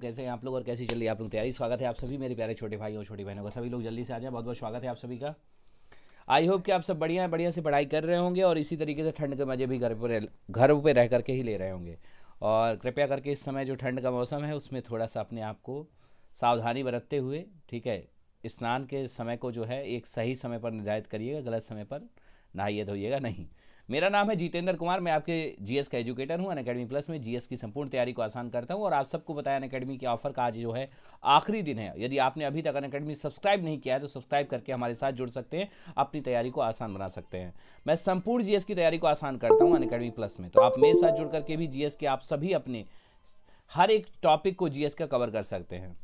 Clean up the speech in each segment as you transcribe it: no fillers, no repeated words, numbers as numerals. कैसे हैं आप लोग और कैसी चल रही है आप लोग तैयारी। स्वागत है आप सभी मेरे प्यारे छोटे भाई और छोटी बहनों का। सभी लोग जल्दी से आ जाए, बहुत बहुत स्वागत है आप सभी का। आई होप कि आप सब बढ़िया से पढ़ाई कर रहे होंगे और इसी तरीके से ठंड के मजे भी घर पे रह करके ही ले रहे होंगे। और कृपया करके इस समय जो ठंड का मौसम है उसमें थोड़ा सा अपने आप को सावधानी बरतते हुए, ठीक है, स्नान के समय को जो है एक सही समय पर निर्धारित करिएगा, गलत समय पर नहाइए धोइएगा नहीं। मेरा नाम है जीतेंद्र कुमार, मैं आपके जीएस का एजुकेटर हूं। अनअकैडमी प्लस में जीएस की संपूर्ण तैयारी को आसान करता हूं और आप सबको बताया अनअकैडमी के ऑफर का आज जो है आखिरी दिन है। यदि आपने अभी तक अनअकैडमी सब्सक्राइब नहीं किया है तो सब्सक्राइब करके हमारे साथ जुड़ सकते हैं, अपनी तैयारी को आसान बना सकते हैं। मैं संपूर्ण जीएस की तैयारी को आसान करता हूँ अनअकैडमी प्लस में, तो आप मेरे साथ जुड़ करके भी जीएस के आप सभी अपने हर एक टॉपिक को जीएस का कवर कर सकते हैं।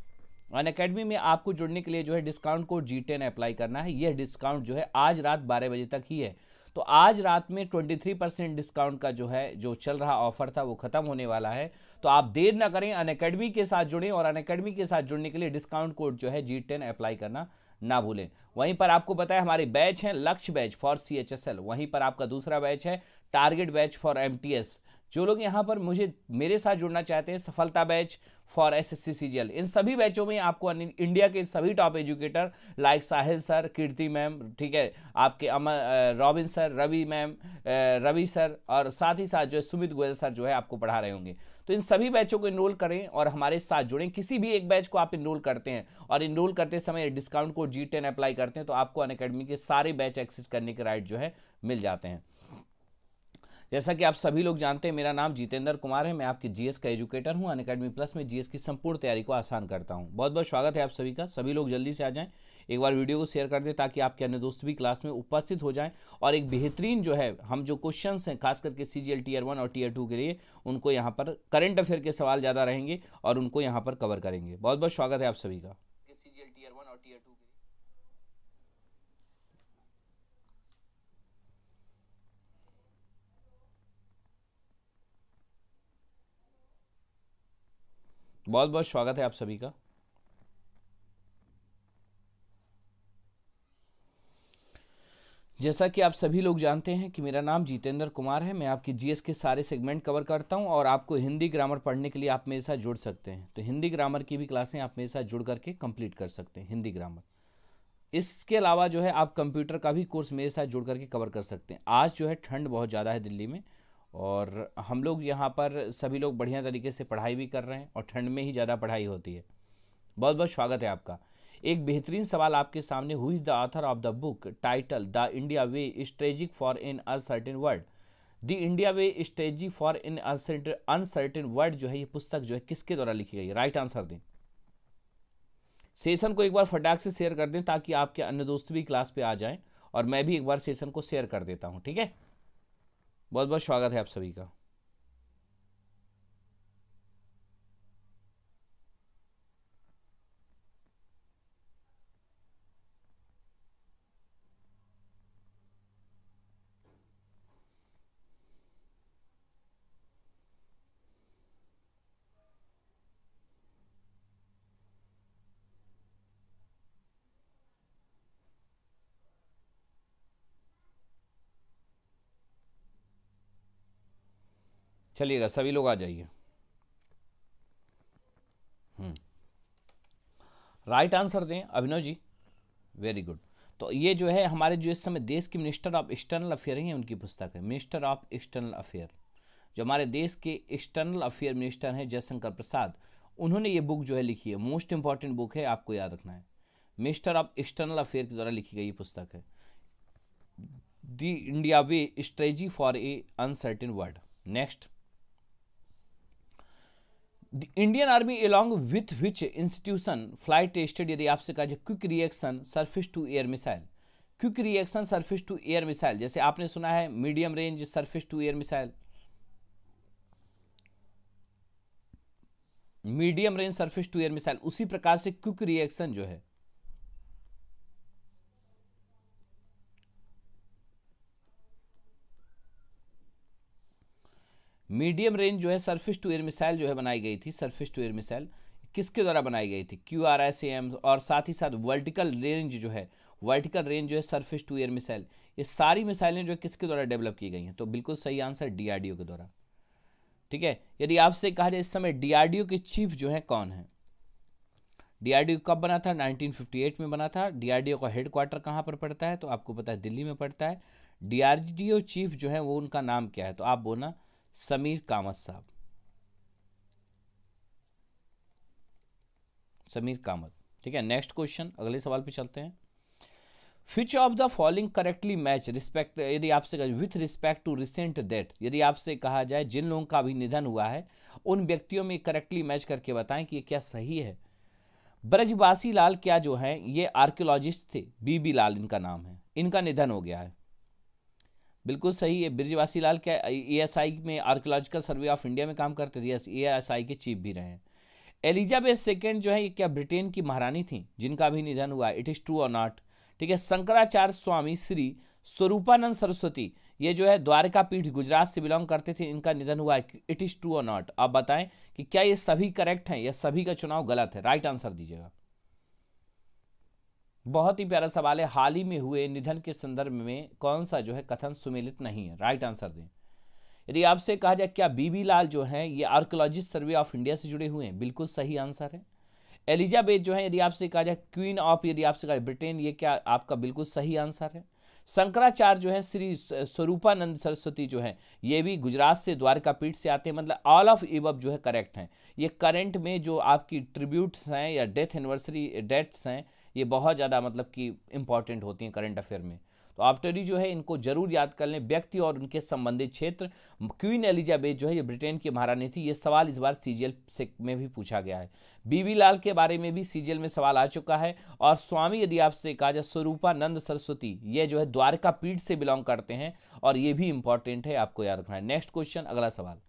अनअकैडमी में आपको जुड़ने के लिए जो है डिस्काउंट कोड G10 अप्लाई करना है। यह डिस्काउंट जो है आज रात 12 बजे तक ही है, तो आज रात में 23% डिस्काउंट का जो है जो चल रहा ऑफर था वो खत्म होने वाला है। तो आप देर ना करें, अनअकैडमी के साथ जुड़ें और अनअकैडमी के साथ जुड़ने के लिए डिस्काउंट कोड जो है G10 अप्लाई करना ना भूलें। वहीं पर आपको पता है हमारे बैच हैं लक्ष्य बैच फॉर CHSL, वहीं पर आपका दूसरा बैच है टारगेट बैच फॉर MTS। जो लोग यहाँ पर मेरे साथ जुड़ना चाहते हैं, Safalta batch for SSC CGL। इन सभी बैचों में आपको इंडिया के सभी top educator like Sahil sir, Kirti ma'am, ठीक है, आपके Amar Robin sir, Ravi ma'am, Ravi sir और साथ ही साथ जो है सुमित गोयल सर जो है आपको पढ़ा रहे होंगे। तो इन सभी बैचों को इनरोल करें और हमारे साथ जुड़ें। किसी भी एक बैच को आप इनरोल करते हैं और इनरोल करते समय डिस्काउंट कोड G10 अप्लाई करते हैं तो आपको अनअकैडमी के सारे बैच एक्सेस करने के राइट जो है मिल जाते हैं। जैसा कि आप सभी लोग जानते हैं मेरा नाम जितेंद्र कुमार है, मैं आपके जीएस का एजुकेटर हूं। अनअकैडमी प्लस में जीएस की संपूर्ण तैयारी को आसान करता हूं। बहुत बहुत स्वागत है आप सभी का। सभी लोग जल्दी से आ जाएं, एक बार वीडियो को शेयर कर दें ताकि आपके अन्य दोस्त भी क्लास में उपस्थित हो जाएं और एक बेहतरीन जो है हम जो क्वेश्चन हैं खास करके CGL Tier 1 और Tier 2 के लिए उनको यहाँ पर करंट अफेयर के सवाल ज़्यादा रहेंगे और उनको यहाँ पर कवर करेंगे। बहुत बहुत स्वागत है आप सभी का। बहुत बहुत स्वागत है आप सभी का। जैसा कि आप सभी लोग जानते हैं कि मेरा नाम जितेंद्र कुमार है, मैं आपके जीएस के सारे सेगमेंट कवर करता हूं और आपको हिंदी ग्रामर पढ़ने के लिए आप मेरे साथ जुड़ सकते हैं। तो हिंदी ग्रामर की भी क्लासें आप मेरे साथ जुड़ करके कंप्लीट कर सकते हैं। हिंदी ग्रामर, इसके अलावा जो है आप कंप्यूटर का भी कोर्स मेरे साथ जुड़ करके कवर कर सकते हैं। आज जो है ठंड बहुत ज़्यादा है दिल्ली में और हम लोग यहाँ पर सभी लोग बढ़िया तरीके से पढ़ाई भी कर रहे हैं और ठंड में ही ज़्यादा पढ़ाई होती है। बहुत बहुत स्वागत है आपका। एक बेहतरीन सवाल आपके सामने, who is the author of the book title the India way strategy for an uncertain world. The India way strategy for an uncertain world जो है ये पुस्तक जो है किसके द्वारा लिखी गई है। राइट आंसर दें। सेशन को एक बार फटाक से शेयर कर दें ताकि आपके अन्य दोस्त भी क्लास पर आ जाएँ और मैं भी एक बार सेशन को शेयर कर देता हूँ, ठीक है। बहुत बहुत स्वागत है आप सभी का। चलिएगा सभी लोग आ जाइए। राइट आंसर दें अभिनव जी, वेरी गुड। तो ये जो है हमारे जो इस समय देश के मिनिस्टर ऑफ एक्सटर्नल अफेयर हैं उनकी पुस्तक है मिनिस्टर ऑफ एक्सटर्नल अफेयर। जो हमारे देश के एक्सटर्नल अफेयर मिनिस्टर हैं जयशंकर प्रसाद, उन्होंने ये बुक जो है लिखी है। मोस्ट इंपॉर्टेंट बुक है, आपको याद रखना है। मिनिस्टर ऑफ एक्सटर्नल अफेयर के द्वारा लिखी गई पुस्तक है the India way strategy for a uncertain world. Next, The Indian Army along with which institution flight tested, यदि आपसे कहा जाए quick reaction surface to air missile. Quick reaction surface to air missile जैसे आपने सुना है medium range surface to air missile, medium range surface to air missile, उसी प्रकार से क्विक रिएक्शन जो है मीडियम रेंज जो है सरफेस टू एयर मिसाइल जो है बनाई गई थी। सरफेस टू एयर मिसाइल किसके द्वारा बनाई गई थी, QRSAM। और साथ ही साथ वर्टिकल रेंज जो है, वर्टिकल रेंज जो है सरफेस टू एयर मिसाइल, ये सारी मिसाइलें जो है किसके द्वारा डेवलप की गई हैं। तो बिल्कुल सही आंसर DRDO के द्वारा। ठीक है। यदि आपसे कहा जाए इस समय डीआरडीओ के चीफ जो है कौन है, डीआरडीओ कब बना था, 1958 में बना था। डीआरडीओ का हेडक्वार्टर कहाँ पर पड़ता है, तो आपको पता है दिल्ली में पड़ता है। डीआरडीओ चीफ जो है वो उनका नाम क्या है, तो आप बोलना समीर कामत साहब, समीर कामत, ठीक है। नेक्स्ट क्वेश्चन, अगले सवाल पे चलते हैं। Which of the following correctly match respect, यदि आपसे कहा with respect to recent death, यदि आपसे कहा जाए जिन लोगों का अभी निधन हुआ है उन व्यक्तियों में करेक्टली मैच करके बताएं कि ये क्या सही है। ब्रजवासी लाल क्या जो है ये आर्कियोलॉजिस्ट थे, बीबी लाल इनका नाम है, इनका निधन हो गया है, बिल्कुल सही है। ब्रजवासी लाल क्या एएसआई में आर्कियोलॉजिकल सर्वे ऑफ इंडिया में काम करते थे, एएसआई के चीफ भी रहे हैं। एलिजाबेथ सेकेंड जो है ये क्या ब्रिटेन की महारानी थी जिनका भी निधन हुआ है, इट इज ट्रू और नॉट, ठीक है। शंकराचार्य स्वामी श्री स्वरूपानंद सरस्वती ये जो है द्वारका पीठ गुजरात से बिलोंग करते थे, इनका निधन हुआ है, इट इज ट्रू और नॉट। आप बताएं कि क्या ये सभी करेक्ट हैं या सभी का चुनाव गलत है, राइट आंसर दीजिएगा। बहुत ही प्यारा सवाल है, हाल ही में हुए निधन के संदर्भ में कौन सा जो है कथन सुमेलित नहीं है, राइट आंसर दें। यदि आपसे कहा जाए क्या बीबी लाल जो है ये आर्कियोलॉजिस्ट सर्वे ऑफ इंडिया से जुड़े हुए हैं, बिल्कुल सही आंसर है। एलिजाबेथ जो है यदि आपसे कहा जाए क्वीन ऑफ, यदि आपसे कहा ब्रिटेन, ये क्या आपका बिल्कुल सही आंसर है। शंकराचार्य जो है श्री स्वरूपानंद सरस्वती जो है ये भी गुजरात से द्वारका पीठ से आते हैं, मतलब ऑल ऑफ एबव जो है करेक्ट हैं। ये करंट में जो आपकी ट्रिब्यूट्स हैं या डेथ एनिवर्सरी डेट्स हैं ये बहुत ज़्यादा मतलब कि इंपॉर्टेंट होती हैं करंट अफेयर में, तो ऑप्टरी जो है इनको जरूर याद कर लें, व्यक्ति और उनके संबंधित क्षेत्र। क्वीन एलिजाबेथ जो है ये ब्रिटेन की महारानी थी, ये सवाल इस बार सीजीएल में भी पूछा गया है। बीबी लाल के बारे में भी सीजीएल में सवाल आ चुका है, और स्वामी यदि आपसे कहा जाए स्वरूपानंद सरस्वती ये जो है द्वारका पीठ से बिलोंग करते हैं, और ये भी इंपॉर्टेंट है, आपको याद रखना है। नेक्स्ट क्वेश्चन, अगला सवाल।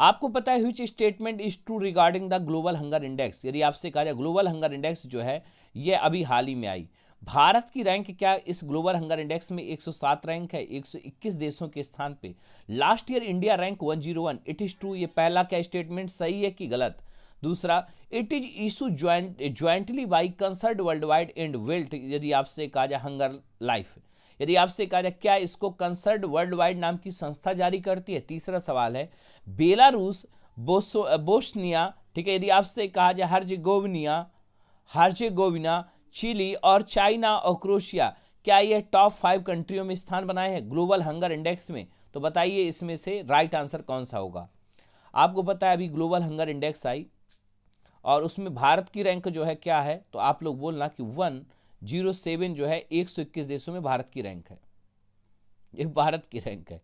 आपको पता है which statement is true regarding the global hunger index, यदि आपसे कहा जाए ग्लोबल हंगर इंडेक्स जो है ये अभी हाल ही में आई, भारत की रैंक क्या इस ग्लोबल हंगर इंडेक्स में 107 रैंक है, 121 देशों के स्थान पे। Last year India rank 101, it is true, ये पहला क्या स्टेटमेंट सही है कि गलत। दूसरा, it is issue jointly by concerned world wide and Welt, यदि आपसे कहा जाए हंगर लाइफ, यदि आपसे कहा जाए क्या इसको कंसर्ड वर्ल्ड वाइड नाम की संस्था जारी करती है। तीसरा सवाल है बेलारूस, बोस्निया, ठीक है, यदि आपसे कहा जाए हर्जेगोविना, चिली और चाइना और क्रोशिया, क्या ये टॉप 5 कंट्रियों में स्थान बनाए हैं ग्लोबल हंगर इंडेक्स में, तो बताइए इसमें से राइट आंसर कौन सा होगा। आपको पता है अभी ग्लोबल हंगर इंडेक्स आई और उसमें भारत की रैंक जो है क्या है, तो आप लोग बोलना कि 107 जो है 121 देशों में भारत की रैंक है, ये भारत की रैंक है।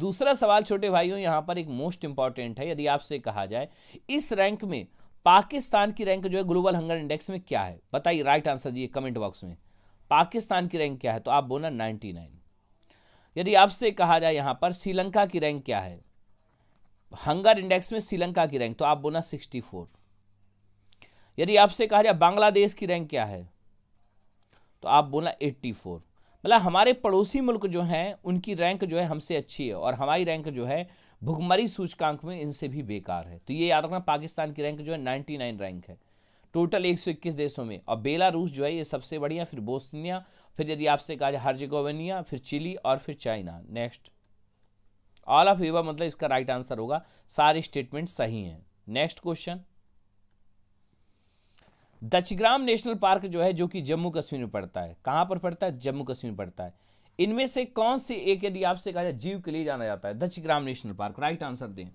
दूसरा सवाल छोटे भाइयों यहाँ पर एक मोस्ट इंपॉर्टेंट है, यदि आपसे कहा जाए इस रैंक में पाकिस्तान की रैंक जो है ग्लोबल हंगर इंडेक्स में क्या है, बताइए राइट आंसर दिए कमेंट बॉक्स में। पाकिस्तान की रैंक क्या है, तो आप बोलना 99। यदि आपसे कहा जाए यहाँ पर श्रीलंका की रैंक क्या है हंगर इंडेक्स में, श्रीलंका की रैंक, तो आप बोलना 64। यदि आपसे कहा जाए बांग्लादेश की रैंक क्या है, तो आप बोलना 84। मतलब हमारे पड़ोसी मुल्क जो हैं उनकी रैंक जो है हमसे अच्छी है, और हमारी रैंक जो है भुखमरी सूचकांक में इनसे भी बेकार है, तो ये याद रखना पाकिस्तान की रैंक जो है 99 रैंक है टोटल 121 देशों में, और बेलारूस जो है ये सबसे बढ़िया, फिर बोस्निया, फिर यदि आपसे कहा जाए हर्जेगोविना, फिर चिली और फिर China. Next, all of above मतलब इसका राइट आंसर होगा, सारे स्टेटमेंट सही हैं। Next question, Dachigam national park जो है जो कि जम्मू कश्मीर में पड़ता है, कहाँ पर पड़ता है, जम्मू कश्मीर में पड़ता है, इनमें से कौन से एक यदि आपसे कहा जाए जीव के लिए जाना जाता है, Dachigam national park, right answer दें।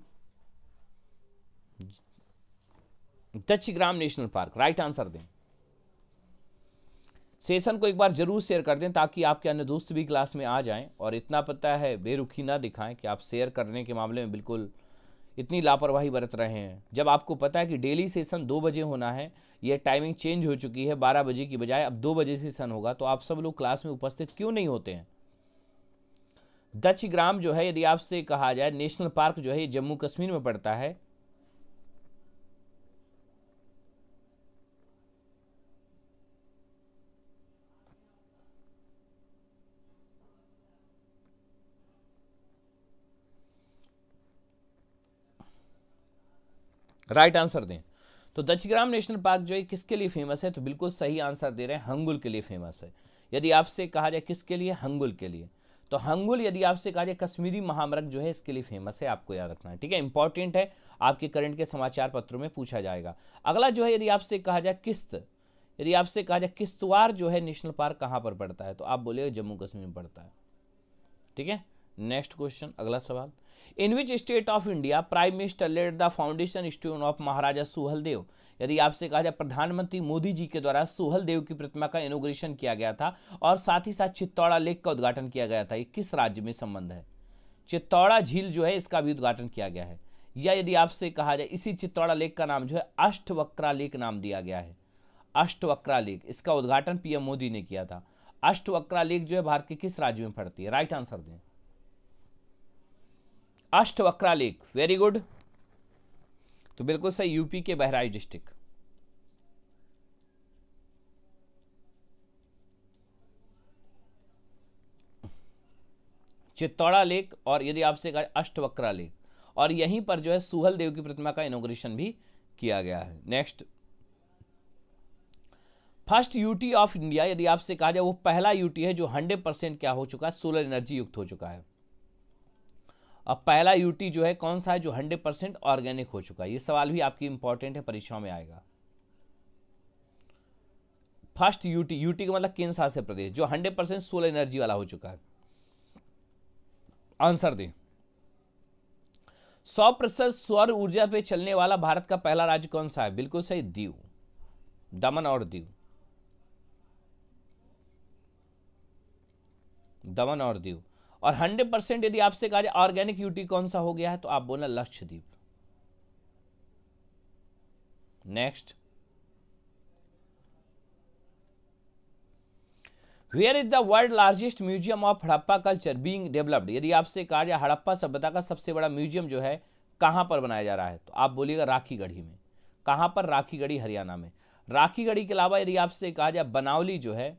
Dachigam national park right answer दें। सेशन को एक बार जरूर शेयर कर दें ताकि आपके अन्य दोस्त भी क्लास में आ जाएं, और इतना पता है बेरुखी ना दिखाएं कि आप शेयर करने के मामले में बिल्कुल इतनी लापरवाही बरत रहे हैं, जब आपको पता है कि डेली सेशन 2 बजे होना है, यह टाइमिंग चेंज हो चुकी है, 12 बजे की बजाय अब 2 बजे सेशन होगा, तो आप सब लोग क्लास में उपस्थित क्यों नहीं होते हैं। दाचीगाम जो है यदि आपसे कहा जाए नेशनल पार्क जो है ये जम्मू कश्मीर में पड़ता है, राइट आंसर दें। तो दाचीगाम नेशनल पार्क जो है किसके लिए फेमस है, तो बिल्कुल सही आंसर दे रहे हैं हंगुल के लिए फेमस है। यदि आपसे कहा जाए किसके लिए, हंगुल के लिए, तो हंगुल यदि आपसे कहा जाए कश्मीरी महामरक जो है इसके लिए फेमस है, आपको याद रखना है, ठीक है, इंपॉर्टेंट है, आपके करंट के समाचार पत्रों में पूछा जाएगा। अगला जो है यदि आपसे कहा जाए किस्त, यदि आपसे कहा जाए किश्तवाड़ जो है नेशनल पार्क कहाँ पर पड़ता है, तो आप बोले जम्मू कश्मीर में पड़ता है, ठीक है। नेक्स्ट क्वेश्चन, अगला सवाल, in which state of India prime minister lead the foundation stone of Maharaja Suheldev, यदि आपसे कहा जाए प्रधानमंत्री मोदी जी के द्वारा सुहेलदेव की प्रतिमा का इनोग्रेशन किया गया था और साथ ही साथ चित्तौड़ा लेक का उद्घाटन किया गया था, ये किस राज्य में संबंध है, चित्तौड़ा झील जो है इसका भी उद्घाटन किया गया है। या यदि आपसे कहा जाए इसी चित्तौड़ा लेक का नाम जो है अष्टवक्रा लेक नाम दिया गया है, अष्टवक्रा लेक, इसका उद्घाटन पीएम मोदी ने किया था। अष्टवक्रा लेक जो है भारत के किस राज्य में पड़ती है, राइट आंसर दें, अष्टवक्रा लेक, वेरी गुड, तो बिल्कुल सही, यूपी के बहराइच डिस्ट्रिक्ट। चित्तौड़ा लेक और यदि आपसे कहा अष्टवक्रा लेक, और यहीं पर जो है सुहेलदेव की प्रतिमा का इनॉग्रेशन भी किया गया है। Next, first UT of India, यदि आपसे कहा जाए वो पहला यूटी है जो 100% क्या हो चुका है, सोलर एनर्जी युक्त हो चुका है। अब पहला यूटी जो है कौन सा है जो 100% ऑर्गेनिक हो चुका है, ये सवाल भी आपकी इंपॉर्टेंट है, परीक्षा में आएगा। फर्स्ट यूटी, यूटी का मतलब केंद्र शासित प्रदेश जो 100% सोलर एनर्जी वाला हो चुका है, आंसर दें। 100% सौर ऊर्जा पे चलने वाला भारत का पहला राज्य कौन सा है, बिल्कुल सही, दीव, दमन और दीव, दमन और दीव। और 100% यदि आपसे कहा जाए ऑर्गेनिक यूटी कौन सा हो गया है, तो आप बोलना Lakshadweep. Next, where is the world largest museum of Harappa culture being developed, यदि आपसे कहा जाए हड़प्पा सभ्यता का सबसे बड़ा म्यूजियम जो है कहां पर बनाया जा रहा है, तो आप बोलिएगा राखी गढ़ी में। कहां पर, राखी गढ़ी, हरियाणा में। राखी गढ़ी के अलावा यदि आपसे कहा जाए बनावली जो है,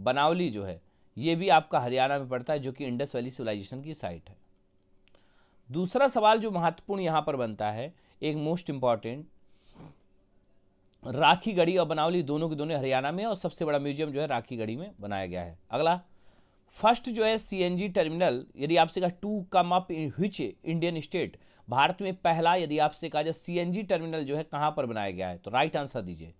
बनावली जो है ये भी आपका हरियाणा में पड़ता है, जो कि इंडस वैली सिविलाइजेशन की साइट है। दूसरा सवाल जो महत्वपूर्ण यहाँ पर बनता है, एक मोस्ट इंपॉर्टेंट, राखी गढ़ी और बनावली दोनों के दोनों हरियाणा में, और सबसे बड़ा म्यूजियम जो है राखी गढ़ी में बनाया गया है। अगला, फर्स्ट जो है सीएनजी टर्मिनल, यदि आपसे कहा to come up in which Indian state, Bharat में पहला यदि आपसे कहा जाए सीएनजी टर्मिनल जो है कहाँ पर बनाया गया है, तो राइट आंसर दीजिए,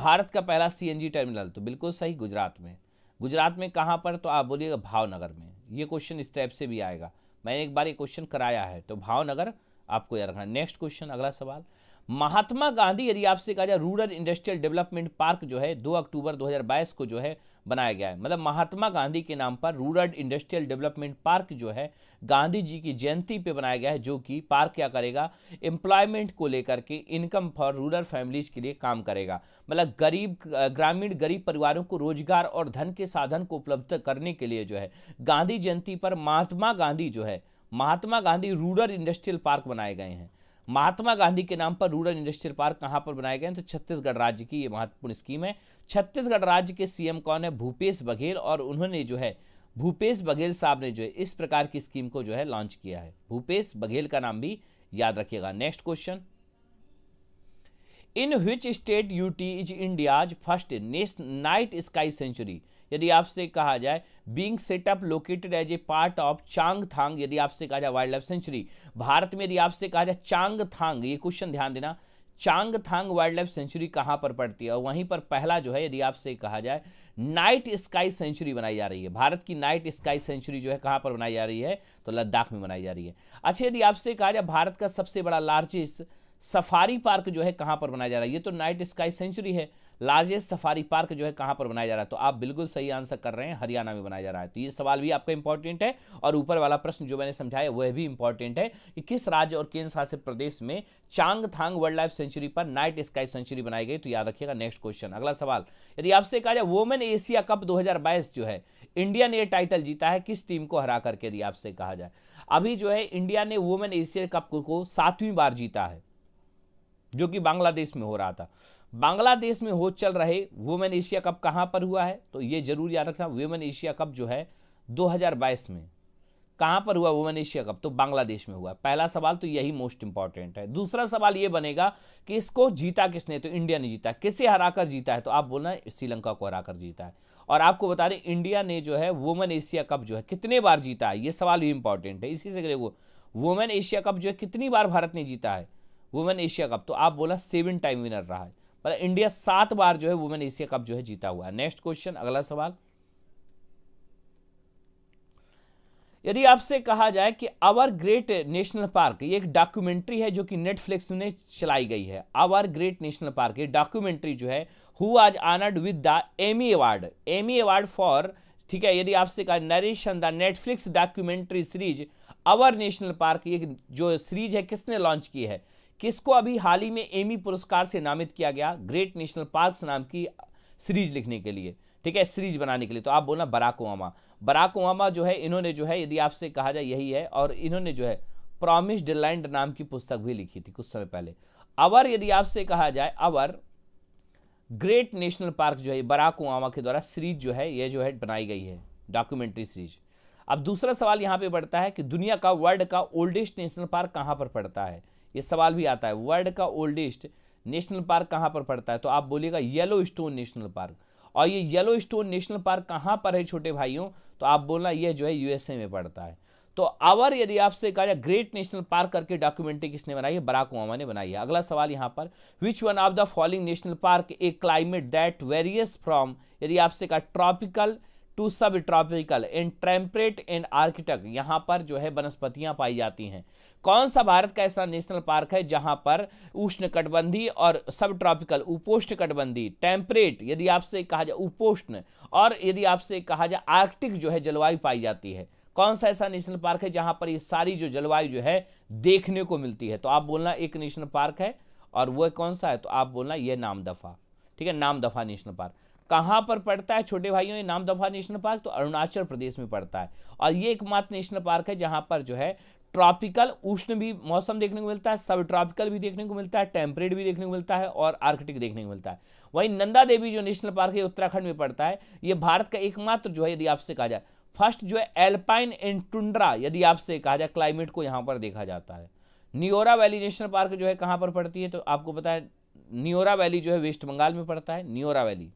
भारत का पहला सीएनजी टर्मिनल, तो बिल्कुल सही, गुजरात में। गुजरात में कहाँ पर, तो आप बोलिएगा भावनगर में। ये क्वेश्चन इस टाइप से भी आएगा, मैंने एक बार ये क्वेश्चन कराया है, तो भावनगर आपको याद रखना। नेक्स्ट क्वेश्चन, अगला सवाल, महात्मा गांधी यदि आपसे कहा जाए रूरल इंडस्ट्रियल डेवलपमेंट पार्क जो है 2 अक्टूबर 2022 को जो है बनाया गया है, मतलब महात्मा गांधी के नाम पर रूरल इंडस्ट्रियल डेवलपमेंट पार्क जो है गांधी जी की जयंती पे बनाया गया है, जो कि पार्क क्या करेगा, एम्प्लॉयमेंट को लेकर के, इनकम फॉर रूरल फैमिलीज के लिए काम करेगा, मतलब गरीब ग्रामीण गरीब परिवारों को रोजगार और धन के साधन को उपलब्ध करने के लिए जो है गांधी जयंती पर महात्मा गांधी जो है, Mahatma Gandhi rural industrial park बनाए गए हैं। महात्मा गांधी के नाम पर रूरल इंडस्ट्रियल पार्क कहां पर बनाए गए हैं, तो छत्तीसगढ़ राज्य की ये महत्वपूर्ण स्कीम है। छत्तीसगढ़ राज्य के सीएम कौन है, भूपेश बघेल, और उन्होंने जो है भूपेश बघेल साहब ने जो है इस प्रकार की स्कीम को जो है लॉन्च किया है। भूपेश बघेल का नाम भी याद रखिएगा। Next question, in which state UT is India's first night sky sanctuary, यदि आपसे कहा जाए being setup located as a part of Changthang, यदि आपसे कहा जाए वाइल्ड लाइफ सेंचुरी, भारत में यदि आपसे कहा जाए चांगथांग, ये क्वेश्चन ध्यान देना, चांगथांग वाइल्ड लाइफ सेंचुरी कहाँ पर पड़ती है, और वहीं पर पहला जो है यदि आपसे कहा जाए नाइट स्काई सेंचुरी बनाई जा रही है। भारत की नाइट स्काई सेंचुरी जो है कहाँ पर बनाई जा रही है, तो लद्दाख में बनाई जा रही है। अच्छा, यदि आपसे कहा जाए भारत का सबसे बड़ा लार्जेस्ट सफारी पार्क जो है कहाँ पर बनाया जा रहा है, ये तो नाइट स्काई सेंचुरी है, लार्जेस्ट सफारी पार्क जो है कहाँ पर बनाया जा रहा है, तो आप बिल्कुल सही आंसर कर रहे हैं, हरियाणा में बनाया जा रहा है। तो ये सवाल भी आपका इंपॉर्टेंट है, और ऊपर वाला प्रश्न जो मैंने समझाया वह भी इंपॉर्टेंट है कि किस राज्य और केंद्र शासित प्रदेश में चांगथांग वाइल्ड लाइफ सेंचुरी पर नाइट स्काई सेंचुरी बनाई गई, तो याद रखिएगा। नेक्स्ट क्वेश्चन, अगला सवाल, यदि आपसे कहा जाए वोमेन एशिया कप 2022 जो है इंडिया ने यह टाइटल जीता है किस टीम को हरा करके, यदि आपसे कहा जाए अभी जो है इंडिया ने वुमेन एशिया कप को 7वीं बार जीता है, जो कि बांग्लादेश में हो रहा था। बांग्लादेश में हो चल रहे वुमेन एशिया कप कहां पर हुआ है, तो ये जरूर याद रखना, वुमेन एशिया कप जो है 2022 में कहां पर हुआ वुमेन एशिया कप, तो बांग्लादेश में हुआ। पहला सवाल तो यही मोस्ट इंपॉर्टेंट है। दूसरा सवाल ये बनेगा कि इसको जीता किसने, तो इंडिया ने जीता। किसे हराकर जीता है, तो आप बोलना श्रीलंका को हराकर जीता है। और आपको बता दें इंडिया ने जो है वुमेन एशिया कप जो है कितने बार जीता है, ये सवाल भी इंपॉर्टेंट है। इसी से वुमेन एशिया कप जो है कितनी बार भारत ने जीता है वुमेन एशिया कप, तो आप बोला 7 टाइम विनर रहा है, पर इंडिया 7 बार जो है वुमेन एशिया कप जो है जीता हुआ है। नेक्स्ट क्वेश्चन, अगला सवाल, यदि आपसे कहा जाए कि आवर ग्रेट नेशनल पार्क, ये एक डॉक्यूमेंट्री है जो कि नेटफ्लिक्स ने चलाई गई है, आवर ग्रेट नेशनल पार्क, ये डॉक्यूमेंट्री जो है who was honoured with the Emmy award, Emmy award for, ठीक है, यदि आपसे कहा narration the Netflix documentary series our national park, ये जो सीरीज है किसने लॉन्च की है, किसको अभी हाल ही में एमी पुरस्कार से नामित किया गया ग्रेट नेशनल पार्क्स नाम की सीरीज लिखने के लिए, ठीक है, सीरीज बनाने के लिए, तो आप बोलना बराक ओबामा। बराक ओबामा जो है इन्होंने जो है यदि आपसे कहा जाए यही है, और इन्होंने जो है प्रॉमिस्ड लैंड नाम की पुस्तक भी लिखी थी कुछ समय पहले। अवर यदि आपसे कहा जाए अवर ग्रेट नेशनल पार्क जो है बराक ओबामा के द्वारा सीरीज जो है ये जो है बनाई गई है डॉक्यूमेंट्री सीरीज। अब दूसरा सवाल यहाँ पे बढ़ता है कि दुनिया का वर्ल्ड का ओल्डेस्ट नेशनल पार्क कहाँ पर पड़ता है, ये सवाल भी आता है, वर्ल्ड का ओल्डेस्ट नेशनल पार्क कहाँ पर पड़ता है, तो आप बोलिएगा येलो स्टोन नेशनल पार्क। और ये येलो स्टोन नेशनल पार्क कहाँ पर है छोटे भाइयों, तो आप बोलना ये जो है यूएसए में पड़ता है। तो आवर यदि आपसे कहा जाए ग्रेट नेशनल पार्क करके डॉक्यूमेंट्री किसने बनाई है, बराक ओबामा ने बनाई है। अगला सवाल यहाँ पर, which one of the following national park a climate that varies from, यदि आपसे कहा ट्रॉपिकल टू सब tropical and temperate and arctic, यहाँ पर जो है वनस्पतियाँ पाई जाती हैं। कौन सा भारत का ऐसा नेशनल पार्क है जहाँ पर उष्णकटिबंधीय और सब ट्रॉपिकल, उपोष्णकटिबंधीय, टेम्परेट, यदि आपसे कहा जाए उपोष्ण, और यदि आपसे कहा जाए आर्कटिक जो है जलवायु पाई जाती है, कौन सा ऐसा नेशनल पार्क है जहाँ पर ये सारी जो जलवायु जो है देखने को मिलती है, तो आप बोलना एक नेशनल पार्क है और वह कौन सा है, तो आप बोलना यह नामदफा, ठीक है, नामदफा नेशनल पार्क। कहाँ पर पड़ता है छोटे भाइयों ये नामदफा नेशनल पार्क, तो अरुणाचल प्रदेश में पड़ता है, और ये एकमात्र नेशनल पार्क है जहाँ पर जो है ट्रॉपिकल उष्ण भी मौसम देखने को मिलता है, सब ट्रॉपिकल भी देखने को मिलता है, टेम्परेट भी देखने को मिलता है और आर्कटिक देखने को मिलता है। वहीं नंदा देवी जो नेशनल पार्क है उत्तराखंड में पड़ता है, ये भारत का एकमात्र जो है यदि आपसे कहा जाए फर्स्ट जो है एल्पाइन एंड टुंड्रा, यदि आपसे कहा जाए क्लाइमेट को यहाँ पर देखा जाता है। नियोरा वैली नेशनल पार्क जो है कहाँ पर पड़ती है, तो आपको पता है नियोरा वैली जो है वेस्ट बंगाल में पड़ता है। नियोरा वैली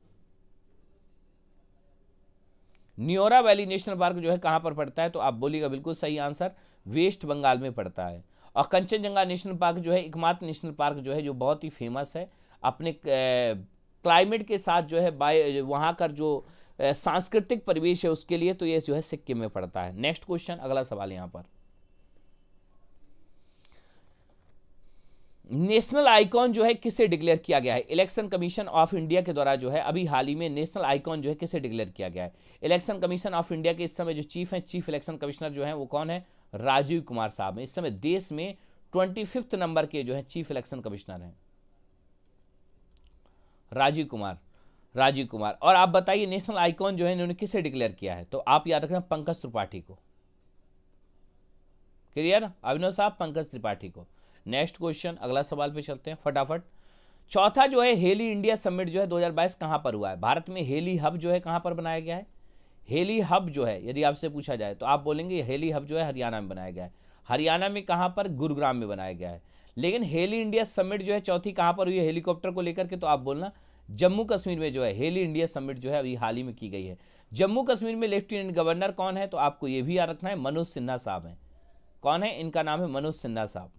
नेशनल पार्क जो है कहाँ पर पड़ता है, तो आप बोलिएगा बिल्कुल सही आंसर वेस्ट बंगाल में पड़ता है। और कंचनजंगा नेशनल पार्क जो है एकमात्र नेशनल पार्क जो है जो बहुत ही फेमस है अपने क्लाइमेट के साथ जो है बाय वहाँ का जो सांस्कृतिक परिवेश है उसके लिए, तो ये जो है सिक्किम में पड़ता है। नेक्स्ट क्वेश्चन, अगला सवाल यहाँ पर, नेशनल आइकॉन जो है किसे डिक्लेयर किया गया है, इलेक्शन कमीशन ऑफ इंडिया के द्वारा जो है अभी हाल ही में नेशनल आइकॉन जो है किसे डिक्लेयर किया गया है। इलेक्शन कमीशन ऑफ इंडिया के इस समय जो चीफ हैं, चीफ इलेक्शन कमिश्नर जो है वो कौन है, राजीव कुमार साहब हैं। इस समय देश में 25 नंबर के जो है चीफ इलेक्शन कमिश्नर हैं राजीव कुमार। और आप बताइए नेशनल आइकॉन जो है इन्होंने किसे डिक्लेयर किया है, तो आप याद रखना पंकज त्रिपाठी को, क्लियर अभिनव साहब, पंकज त्रिपाठी को। नेक्स्ट क्वेश्चन, अगला सवाल पे चलते हैं फटाफट। चौथा जो है हेली इंडिया समिट जो है 2022 कहाँ पर हुआ है, भारत में हेली हब जो है कहाँ पर बनाया गया है, हेली हब जो है यदि आपसे पूछा जाए तो आप बोलेंगे हेली हब जो है हरियाणा में बनाया गया है। हरियाणा में कहाँ पर, गुरुग्राम में बनाया गया है। लेकिन हेली इंडिया समिट जो है चौथी कहाँ पर हुई है हेलीकॉप्टर को लेकर के, तो आप बोलना जम्मू कश्मीर में जो है हेली इंडिया समिट जो है अभी हाल ही में की गई है। जम्मू कश्मीर में लेफ्टिनेंट गवर्नर कौन है, तो आपको ये भी याद रखना है मनोज सिन्हा साहब हैं। कौन है, इनका नाम है मनोज सिन्हा साहब,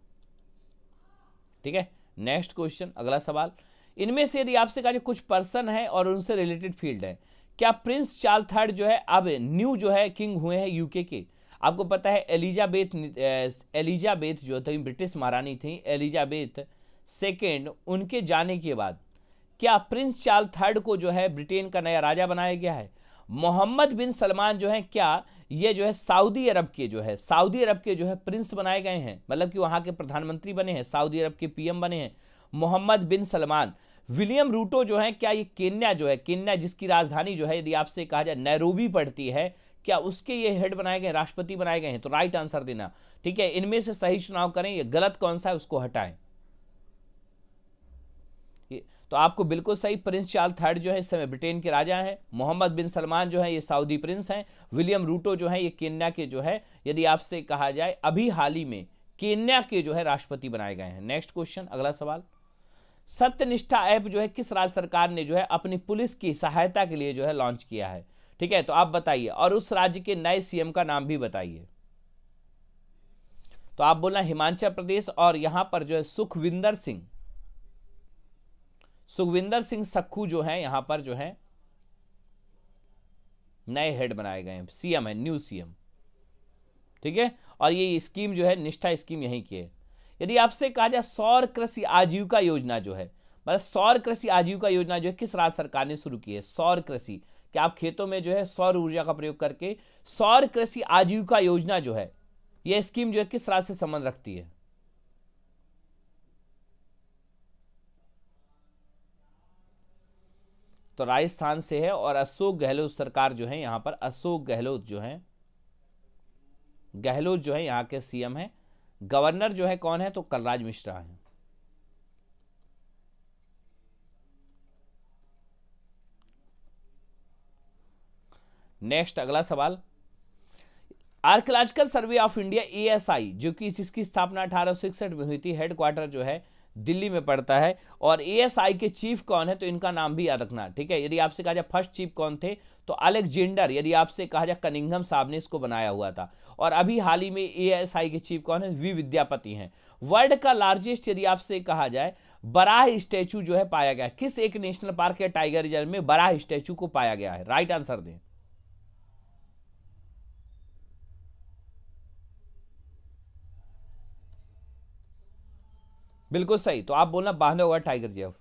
ठीक है। नेक्स्ट क्वेश्चन, अगला सवाल, इनमें से यदि आपसे कहा जाए कुछ पर्सन है और उनसे रिलेटेड फील्ड है, क्या प्रिंस चार्ल्स थर्ड जो है अब न्यू जो है किंग हुए हैं यूके के, आपको पता है एलिजाबेथ जो थी ब्रिटिश महारानी थी, एलिजाबेथ सेकेंड, उनके जाने के बाद क्या प्रिंस चार्ल्स थर्ड को जो है ब्रिटेन का नया राजा बनाया गया है। मोहम्मद बिन सलमान जो है क्या ये जो है सऊदी अरब के जो है प्रिंस बनाए गए हैं, मतलब कि वहाँ के प्रधानमंत्री बने हैं, सऊदी अरब के पीएम बने हैं Mohammed bin Salman. William Ruto जो है क्या ये केन्या जो है, केन्या जिसकी राजधानी जो है यदि आपसे कहा जाए नैरोबी पड़ती है, क्या उसके ये हेड बनाए गए, राष्ट्रपति बनाए गए हैं, तो राइट आंसर देना, ठीक है। इनमें से सही चुनाव करें, ये गलत कौन सा है उसको हटाएं, तो आपको बिल्कुल सही प्रिंस चार्ल्स थर्ड जो है इस समय ब्रिटेन के राजा हैं, मोहम्मद बिन सलमान जो है ये सऊदी प्रिंस हैं, विलियम रूटो जो है ये केन्या के जो है यदि आपसे कहा जाए अभी हाल ही में केन्या के जो है राष्ट्रपति बनाए गए हैं। नेक्स्ट क्वेश्चन, अगला सवाल, सत्यनिष्ठा ऐप जो है किस राज्य सरकार ने जो है अपनी पुलिस की सहायता के लिए जो है लॉन्च किया है, ठीक है, तो आप बताइए। और उस राज्य के नए सीएम का नाम भी बताइए। तो आप बोलना हिमाचल प्रदेश, और यहां पर जो है सुखविंदर सिंह सखू जो है यहां पर जो है नए हेड बनाए गए हैं, सीएम है, न्यू सीएम, ठीक है। और ये स्कीम जो है निष्ठा स्कीम यहीं की है। यदि आपसे कहा जाए सौर कृषि आजीविका योजना जो है, मतलब सौर कृषि आजीविका योजना जो है किस राज्य सरकार ने शुरू की है, सौर कृषि, कि आप खेतों में जो है सौर ऊर्जा का प्रयोग करके, सौर कृषि आजीविका योजना जो है यह स्कीम जो है किस राज्य से संबंध रखती है। तो राजस्थान से है, और अशोक गहलोत सरकार जो है यहां पर अशोक गहलोत जो है यहां के सीएम हैं। गवर्नर जो है कौन है, तो कलराज मिश्रा है। नेक्स्ट अगला सवाल, archaeological survey of India ASI जो कि इसकी स्थापना 1861 में हुई थी, हेडक्वार्टर जो है दिल्ली में पड़ता है, और एएसआई के चीफ कौन है, तो इनका नाम भी याद रखना, ठीक है। यदि आपसे कहा जाए फर्स्ट चीफ कौन थे, तो अलेक्जेंडर, यदि आपसे कहा जाए कनिंघम साहब ने इसको बनाया हुआ था। और अभी हाल ही में एएसआई के चीफ कौन है, वी विद्यापति हैं। वर्ल्ड का लार्जेस्ट, यदि आपसे कहा जाए बराह स्टैचू जो है पाया गया किस एक नेशनल पार्क या टाइगर रिजर्व में बराह स्टैचू को पाया गया है, राइट आंसर दें। बिल्कुल सही, तो आप बोलना Bandhavgarh tiger reserve.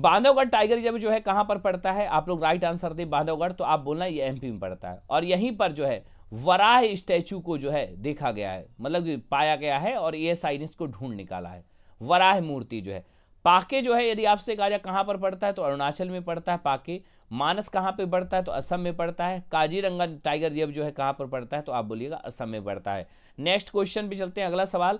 Bandhavgarh tiger reserve जो है कहां पर पड़ता है, आप लोग राइट आंसर दें बांधवगढ़, तो आप बोलना ये एमपी में पड़ता है। और यहीं पर जो है वराह स्टैचू को जो है देखा गया है, मतलब पाया गया है, और एएसआई ने इसको ढूंढ निकाला है। वराह मूर्ति जो है, पाके जो है यदि आपसे कहा जाए कहाँ पर पड़ता है, तो अरुणाचल में पड़ता है पाके। मानस कहाँ पर पड़ता है, तो असम में पड़ता है। काजीरंगा टाइगर रिजर्व जो है कहाँ पर पड़ता है, तो आप बोलिएगा असम में पड़ता है। नेक्स्ट क्वेश्चन भी चलते हैं, अगला सवाल।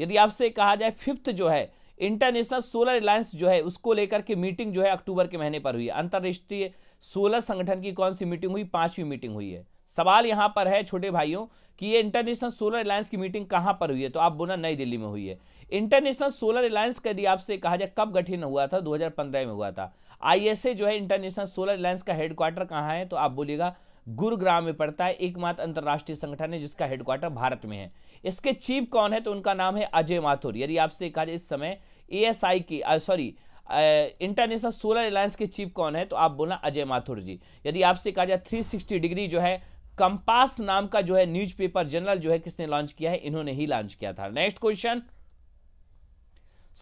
यदि आपसे कहा जाए फिफ्थ जो है इंटरनेशनल सोलर अलायंस जो है उसको लेकर के मीटिंग जो है अक्टूबर के महीने पर हुई, अंतर्राष्ट्रीय सोलर संगठन की कौन सी मीटिंग हुई, 5वीं मीटिंग हुई है। सवाल यहां पर है छोटे भाइयों कि ये इंटरनेशनल सोलर अलायंस की मीटिंग कहां पर हुई है, तो आप बोलना नई दिल्ली में हुई है। इंटरनेशनल सोलर अलायंस का यदि आपसे कहा जाए कब गठन हुआ था, 2015 में हुआ था। ISA जो है इंटरनेशनल सोलर अलायंस का हेडक्वार्टर कहाँ है, तो आप बोलिएगा गुरुग्राम में पड़ता है। एकमात्र अंतर्राष्ट्रीय संगठन है जिसका हेडक्वार्टर भारत में है। इसके चीफ कौन है, तो उनका नाम है अजय माथुर। यदि आपसे कहा जाए इस समय एएसआई की इंटरनेशनल सोलर अलायंस के चीफ कौन है, तो आप बोलना अजय माथुर जी। यदि आपसे कहा जाए 360 डिग्री जो है कंपास नाम का जो है न्यूज़पेपर जर्नल जो है किसने लॉन्च किया है, इन्होंने ही लॉन्च किया था। Next question,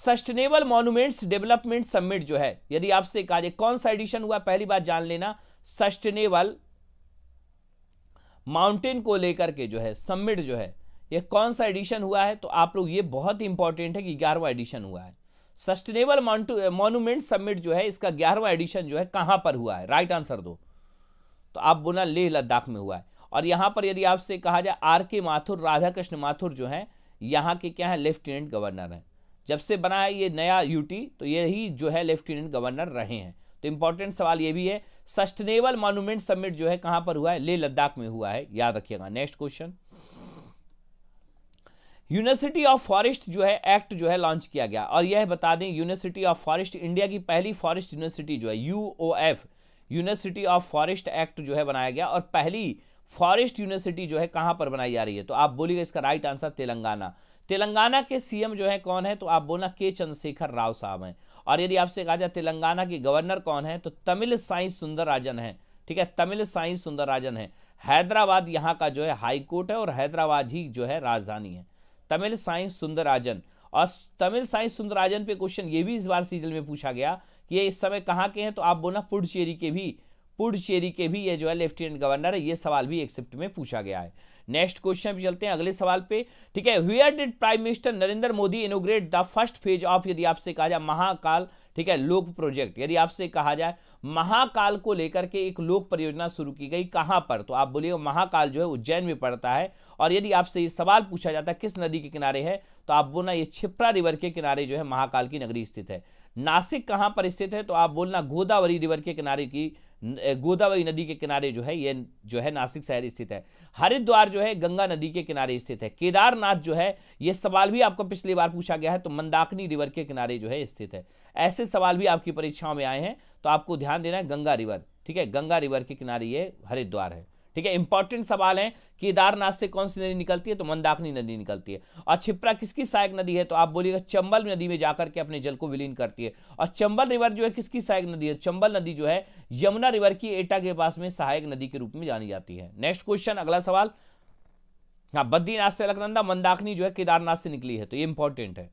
sustainable monuments development summit जो है यदि आपसे कहा जाए कौन सा एडिशन हुआ, पहली बात जान लेना। सस्टेनेबल माउंटेन को लेकर के जो है समिट जो है ये कौन सा एडिशन हुआ है, तो आप लोग ये बहुत इंपॉर्टेंट है कि 11वां एडिशन हुआ है। सस्टेनेबल मॉन्यूमेंट समिट जो है इसका 11वां एडिशन जो है कहां पर हुआ है, राइट आंसर दो। तो आप बोलना लेह लद्दाख में हुआ है। और यहां पर यदि आपसे कहा जाए आरके माथुर, राधा कृष्ण माथुर जो है यहाँ के क्या है, लेफ्टिनेंट गवर्नर हैं। जब से बना है ये नया यूटी, तो यही जो है लेफ्टिनेंट गवर्नर रहे हैं। तो इंपॉर्टेंट सवाल ये भी है, सस्टेनेबल मॉन्यूमेंट समिट जो है कहां पर हुआ है, लेह लद्दाख में हुआ है, याद रखिएगा। Next question, university of forest जो है एक्ट जो है लॉन्च किया गया, और यह बता दें यूनिवर्सिटी ऑफ फॉरेस्ट इंडिया की पहली फॉरेस्ट यूनिवर्सिटी जो है UOF university of forest act जो है बनाया गया, और पहली फॉरेस्ट यूनिवर्सिटी जो है कहां पर बनाई जा रही है, तो आप बोलिएगा इसका राइट आंसर तेलंगाना। तेलंगाना के सीएम जो है कौन है, तो आप बोलना के चंद्रशेखर राव साहब हैं। और यदि आपसे कहा जाए तेलंगाना के गवर्नर कौन है, तो तमिल साई सुंदरराजन है, ठीक है, तमिल साई सुंदरराजन है। हैदराबाद यहाँ का जो है हाई कोर्ट है, और हैदराबाद ही जो है राजधानी है। तमिल साई सुंदरराजन, और तमिल साई सुंदरराजन पे क्वेश्चन ये भी इस बार सीजल में पूछा गया कि ये इस समय कहाँ के हैं, तो आप बोलना पुडुचेरी के भी ये जो है लेफ्टिनेंट गवर्नर है। ये सवाल भी एक्सेप्ट में पूछा गया है। नेक्स्ट क्वेश्चन पे चलते हैं, अगले सवाल पे, ठीक है। Where did prime minister Narendra Modi inaugurate the first phase of, यदि आपसे कहा जाए महाकाल, ठीक है, लोक प्रोजेक्ट। यदि आपसे कहा जाए महाकाल को लेकर के एक लोक परियोजना शुरू की गई कहां पर, तो आप बोलिएगा महाकाल जो है उज्जैन में पड़ता है। और यदि आपसे ये सवाल पूछा जाता है किस नदी के किनारे है, तो आप बोलना ये छिप्रा रिवर के किनारे जो है महाकाल की नगरी स्थित है। नासिक कहां पर स्थित है, तो आप बोलना गोदावरी रिवर के किनारे की गोदावरी नदी के किनारे जो है, ये जो है नासिक शहर स्थित है। हरिद्वार जो है गंगा नदी के किनारे स्थित है। केदारनाथ जो है, ये सवाल भी आपको पिछली बार पूछा गया है, तो मंदाकिनी रिवर के किनारे जो है स्थित है। ऐसे सवाल भी आपकी परीक्षाओं में आए हैं, तो आपको ध्यान देना है। गंगा रिवर, ठीक है, गंगा रिवर के किनारे ये हरिद्वार है, ठीक है। इंपॉर्टेंट सवाल है। केदारनाथ से कौन सी नदी निकलती है, तो मंदाकिनी नदी निकलती है। और क्षिप्रा किसकी सहायक नदी है, तो आप बोलिएगा चंबल नदी में जाकर के अपने जल को विलीन करती है। और चंबल रिवर जो है किसकी सहायक नदी है, चंबल नदी जो है यमुना रिवर की एटा के पास में सहायक नदी के रूप में जानी जाती है। नेक्स्ट क्वेश्चन, अगला सवाल। हाँ, बद्रीनाथ से अलकनंदा, मंदाकिनी जो है केदारनाथ से निकली है, तो ये इंपॉर्टेंट है।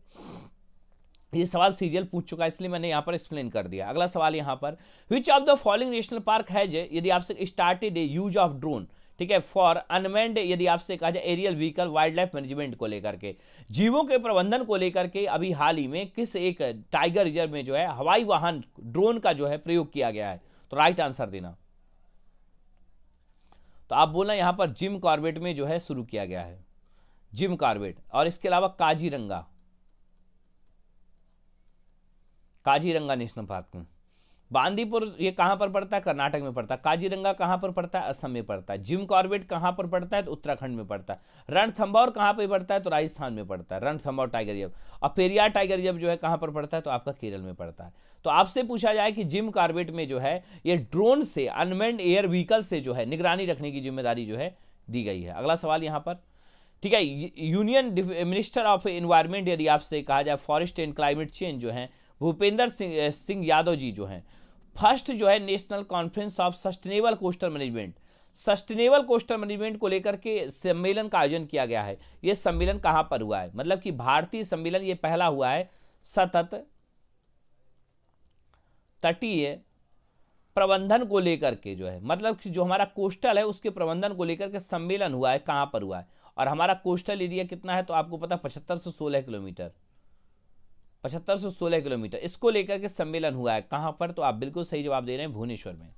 ये सवाल सीजीएल पूछ चुका है, इसलिए मैंने यहाँ पर एक्सप्लेन कर दिया। अगला सवाल यहाँ पर, which of the following national park है जे, यदि आपसे स्टार्टेड यूज ऑफ ड्रोन, ठीक है, फॉर अनमेंड, यदि आपसे कहा जाए aerial vehicle wild life management को लेकर के, जीवों के प्रबंधन को लेकर के, अभी हाल ही में किस एक टाइगर रिजर्व में जो है हवाई वाहन ड्रोन का जो है प्रयोग किया गया है, तो राइट आंसर देना। तो आप बोलना यहाँ पर जिम कॉर्बेट में जो है शुरू किया गया है, जिम कॉर्बेट। और इसके अलावा काजीरंगा, काजीरंगा नेशनल पार्क में। बांदीपुर ये कहाँ पर पड़ता है, कर्नाटक में पड़ता है। काजीरंगा कहाँ पर पड़ता है, असम में पड़ता है। जिम कॉर्बेट कहाँ पर पड़ता है, तो उत्तराखंड में पड़ता है। रणथंबोर कहाँ पर पड़ता है, तो राजस्थान में पड़ता है, रणथंबोर टाइगर रिजर्व। और पेरियार टाइगर रिजर्व जो है कहाँ पर पड़ता है, तो आपका केरल में पड़ता है। तो आपसे पूछा जाए कि जिम कॉर्बेट में जो है ये ड्रोन से, अनमेंड एयर व्हीकल से जो है निगरानी रखने की जिम्मेदारी जो है दी गई है। अगला सवाल यहाँ पर, ठीक है, यूनियन मिनिस्टर ऑफ एनवायरमेंट, यदि आपसे कहा जाए फॉरेस्ट एंड क्लाइमेट चेंज जो है भूपेंद्र सिंह यादव जी जो हैं, फर्स्ट जो है national conference of sustainable coastal management, sustainable coastal management को लेकर के सम्मेलन का आयोजन किया गया है। ये सम्मेलन कहाँ पर हुआ है, मतलब कि भारतीय सम्मेलन ये पहला हुआ है सतत तटीय प्रबंधन को लेकर के जो है, मतलब कि जो हमारा कोस्टल है उसके प्रबंधन को लेकर के सम्मेलन हुआ है। कहाँ पर हुआ है, और हमारा कोस्टल एरिया कितना है, तो आपको पता 7516 किलोमीटर, 7516 किलोमीटर, इसको लेकर के सम्मेलन हुआ है। कहां पर, तो आप बिल्कुल सही जवाब दे रहे हैं, भुवनेश्वर में।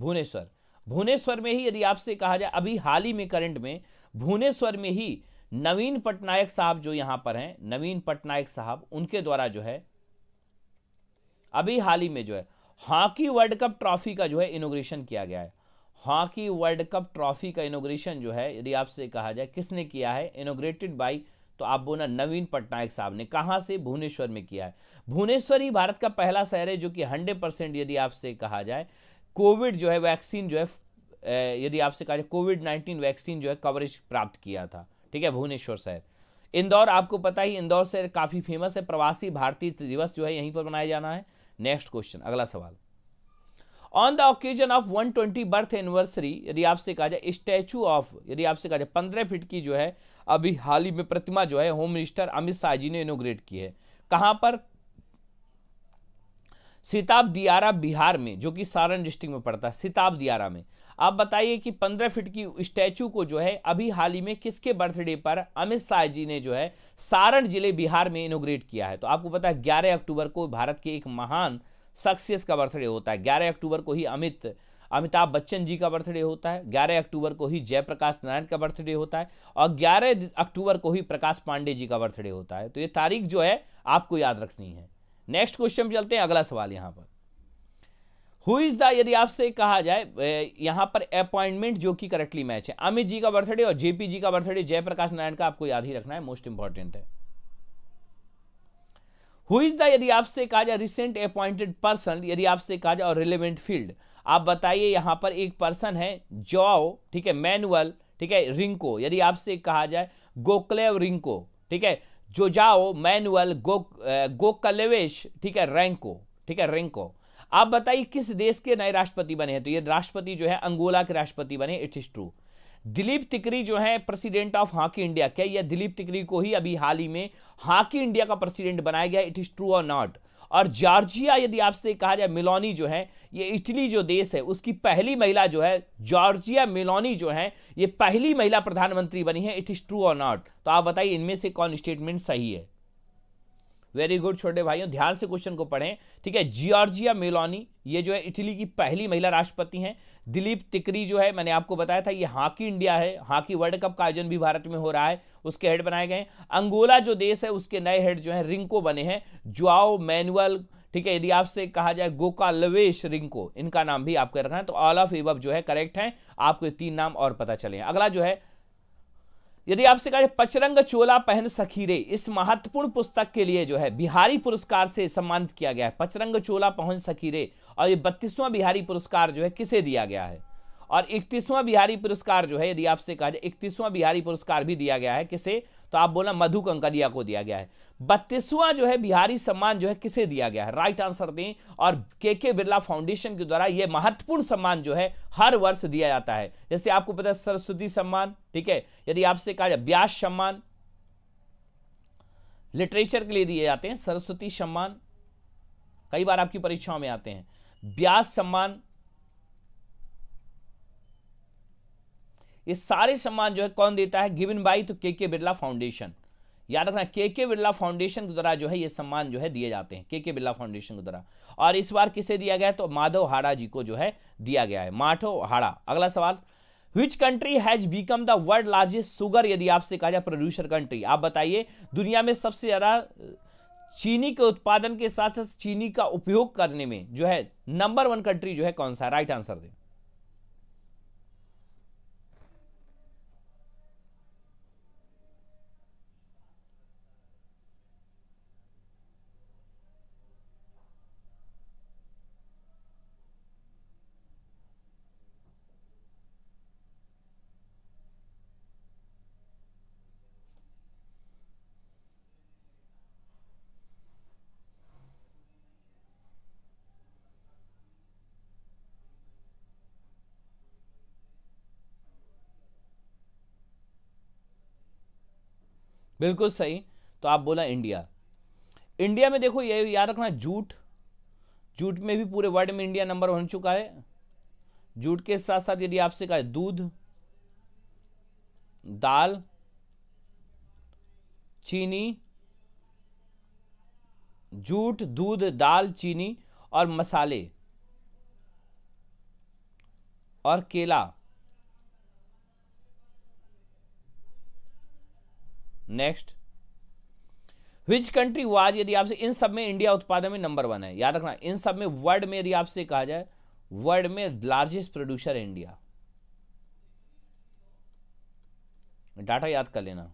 भुवनेश्वर, भुवनेश्वर में ही यदि आपसे कहा जाए अभी हाल ही में करंट में भुवनेश्वर में ही नवीन पटनायक साहब जो यहां पर हैं, नवीन पटनायक साहब, उनके द्वारा जो है अभी हाल ही में जो है हॉकी वर्ल्ड कप ट्रॉफी का जो है इनोग्रेशन किया गया है। हॉकी वर्ल्ड कप ट्रॉफी का इनोग्रेशन जो है यदि आपसे कहा जाए किसने किया है, इनोग्रेटेड बाई, तो आप बोलना नवीन पटनायक साहब ने। कहाँ से, भुवनेश्वर में किया है। भुवनेश्वर ही भारत का पहला शहर है जो कि 100% यदि आपसे कहा जाए कोविड जो है वैक्सीन जो है, यदि आपसे कहा जाए कोविड-19 वैक्सीन जो है कवरेज प्राप्त किया था, ठीक है, भुवनेश्वर शहर। इंदौर, आपको पता ही इंदौर शहर काफ़ी फेमस है, प्रवासी भारतीय दिवस जो है यहीं पर मनाया जाना है। नेक्स्ट क्वेश्चन, अगला सवाल। On the occasion of 120 birth anniversary, यदि आपसे कहा जाए स्टैचू ऑफ, यदि आपसे कहा जाए 15 फीट की जो है अभी हाल ही में प्रतिमा जो है होम मिनिस्टर अमित शाह जी ने इनोग्रेट की है। कहां पर, सिताब दियारा बिहार में, जो कि सारण डिस्ट्रिक्ट में पड़ता है, सिताब दियारा में। आप बताइए कि 15 फीट की स्टैचू को जो है अभी हाल ही में किसके बर्थडे पर अमित शाह जी ने जो है सारण जिले बिहार में इनोग्रेट किया है। तो आपको पता है 11 अक्टूबर को भारत के एक महान सक्सेस का बर्थडे होता है। 11 अक्टूबर को ही अमिताभ बच्चन जी का बर्थडे होता है। 11 अक्टूबर को ही जयप्रकाश नारायण का बर्थडे होता है। और 11 अक्टूबर को ही प्रकाश पांडे जी का बर्थडे होता है। तो ये तारीख जो है आपको याद रखनी है। नेक्स्ट क्वेश्चन चलते हैं, अगला सवाल यहाँ पर। हु इज द, यदि आपसे कहा जाए यहाँ पर अपॉइंटमेंट जो कि करेक्टली मैच है, अमित जी का बर्थडे और जेपी जी का बर्थडे, जयप्रकाश नारायण का आपको याद ही रखना है, मोस्ट इंपॉर्टेंट है। हु इज द, यदि आपसे कहा जाए रिसेंट अपॉइंटेड पर्सन, यदि आपसे कहा जाए और रिलेवेंट फील्ड, आप बताइए यहाँ पर एक पर्सन है ज्वाओ, ठीक है, मैनुअल, ठीक है, रिंको, यदि आपसे कहा जाए गोकलवेश रिंको, ठीक है, ज्वाओ मैनुअल गोकलवेश, ठीक है, रिंको, ठीक है, रिंको। आप बताइए किस देश के नए राष्ट्रपति बने हैं, तो ये राष्ट्रपति जो है अंगोला के राष्ट्रपति बने, इट इज ट्रू। दिलीप तिकरी जो है प्रेसिडेंट ऑफ हॉकी इंडिया, क्या यह दिलीप तिकरी को ही अभी हाल ही में हॉकी इंडिया का प्रेसिडेंट बनाया गया, इट इज ट्रू और नॉट। और जॉर्जिया यदि आपसे कहा जाए मेलोनी जो है, ये इटली जो देश है उसकी पहली महिला जो है जॉर्जिया मेलोनी जो है ये पहली महिला प्रधानमंत्री बनी है, इट इज ट्रू और नॉट। तो आप बताइए इनमें से कौन स्टेटमेंट सही है। वेरी गुड छोटे भाइयों, ध्यान से क्वेश्चन को पढ़ें, ठीक है। जॉर्जिया मेलोनी ये जो है इटली की पहली महिला राष्ट्रपति हैं। दिलीप तिकरी जो है मैंने आपको बताया था ये हॉकी इंडिया है, हॉकी वर्ल्ड कप का आयोजन भी भारत में हो रहा है, उसके हेड बनाए गए। अंगोला जो देश है उसके नए हेड जो है रिंको बने हैं, ज्वाओ मैनुअल, ठीक है। यदि आपसे कहा जाए गोकलवेश रिंको, इनका नाम भी आपको रखना है। तो ऑल ऑफ एबव जो है करेक्ट है, आपको तीन नाम और पता चले। अगला जो है, यदि आपसे कहा जाए पचरंग चोला पहन सखीरे, इस महत्वपूर्ण पुस्तक के लिए जो है बिहारी पुरस्कार से सम्मानित किया गया है, पचरंग चोला पहन सखीरे। और ये 32वां बिहारी पुरस्कार जो है किसे दिया गया है, और 31वां बिहारी पुरस्कार जो है, यदि आपसे कहा जाए 31वां बिहारी पुरस्कार भी दिया गया है किसे, तो आप बोला मधु कंकरिया को दिया गया है। 32वां जो है बिहारी सम्मान जो है किसे दिया गया है, राइट आंसर दें। और के बिरला फाउंडेशन के द्वारा यह महत्वपूर्ण सम्मान जो है हर वर्ष दिया जाता है। जैसे आपको पता है सरस्वती सम्मान, ठीक है। यदि आपसे कहा जाए व्यास सम्मान लिटरेचर के लिए दिए जाते हैं, सरस्वती सम्मान कई बार आपकी परीक्षाओं में आते हैं, व्यास सम्मान, ये सारे सम्मान जो है कौन देता है, गिवन बाई तो के बिरला फाउंडेशन। याद रखना के बिरला फाउंडेशन के द्वारा जो है ये सम्मान जो है दिए जाते हैं, के बिरला फाउंडेशन के द्वारा। और इस बार किसे दिया गया है, तो माधव हाड़ा जी को जो है दिया गया है, माधव हाड़ा। अगला सवाल, which country has become the world largest sugar, यदि आपसे कहा जाए प्रोड्यूसर कंट्री, आप बताइए दुनिया में सबसे ज़्यादा चीनी के उत्पादन के साथ साथ चीनी का उपयोग करने में जो है नंबर 1 कंट्री जो है कौन सा, राइट आंसर दें। बिल्कुल सही, तो आप बोला इंडिया। इंडिया में देखो ये याद रखना, जूट में भी पूरे वर्ल्ड में इंडिया नंबर 1 बन चुका है। जूट के साथ साथ यदि आपसे कहा दूध, दाल, चीनी, जूट, दूध, दाल, चीनी और मसाले और केला, नेक्स्ट विच कंट्री वाज, यदि आपसे इन सब में इंडिया उत्पादन में नंबर 1 है। याद रखना इन सब में वर्ल्ड में, यदि आपसे कहा जाए वर्ल्ड में लार्जेस्ट प्रोड्यूसर इंडिया, डाटा याद कर लेना।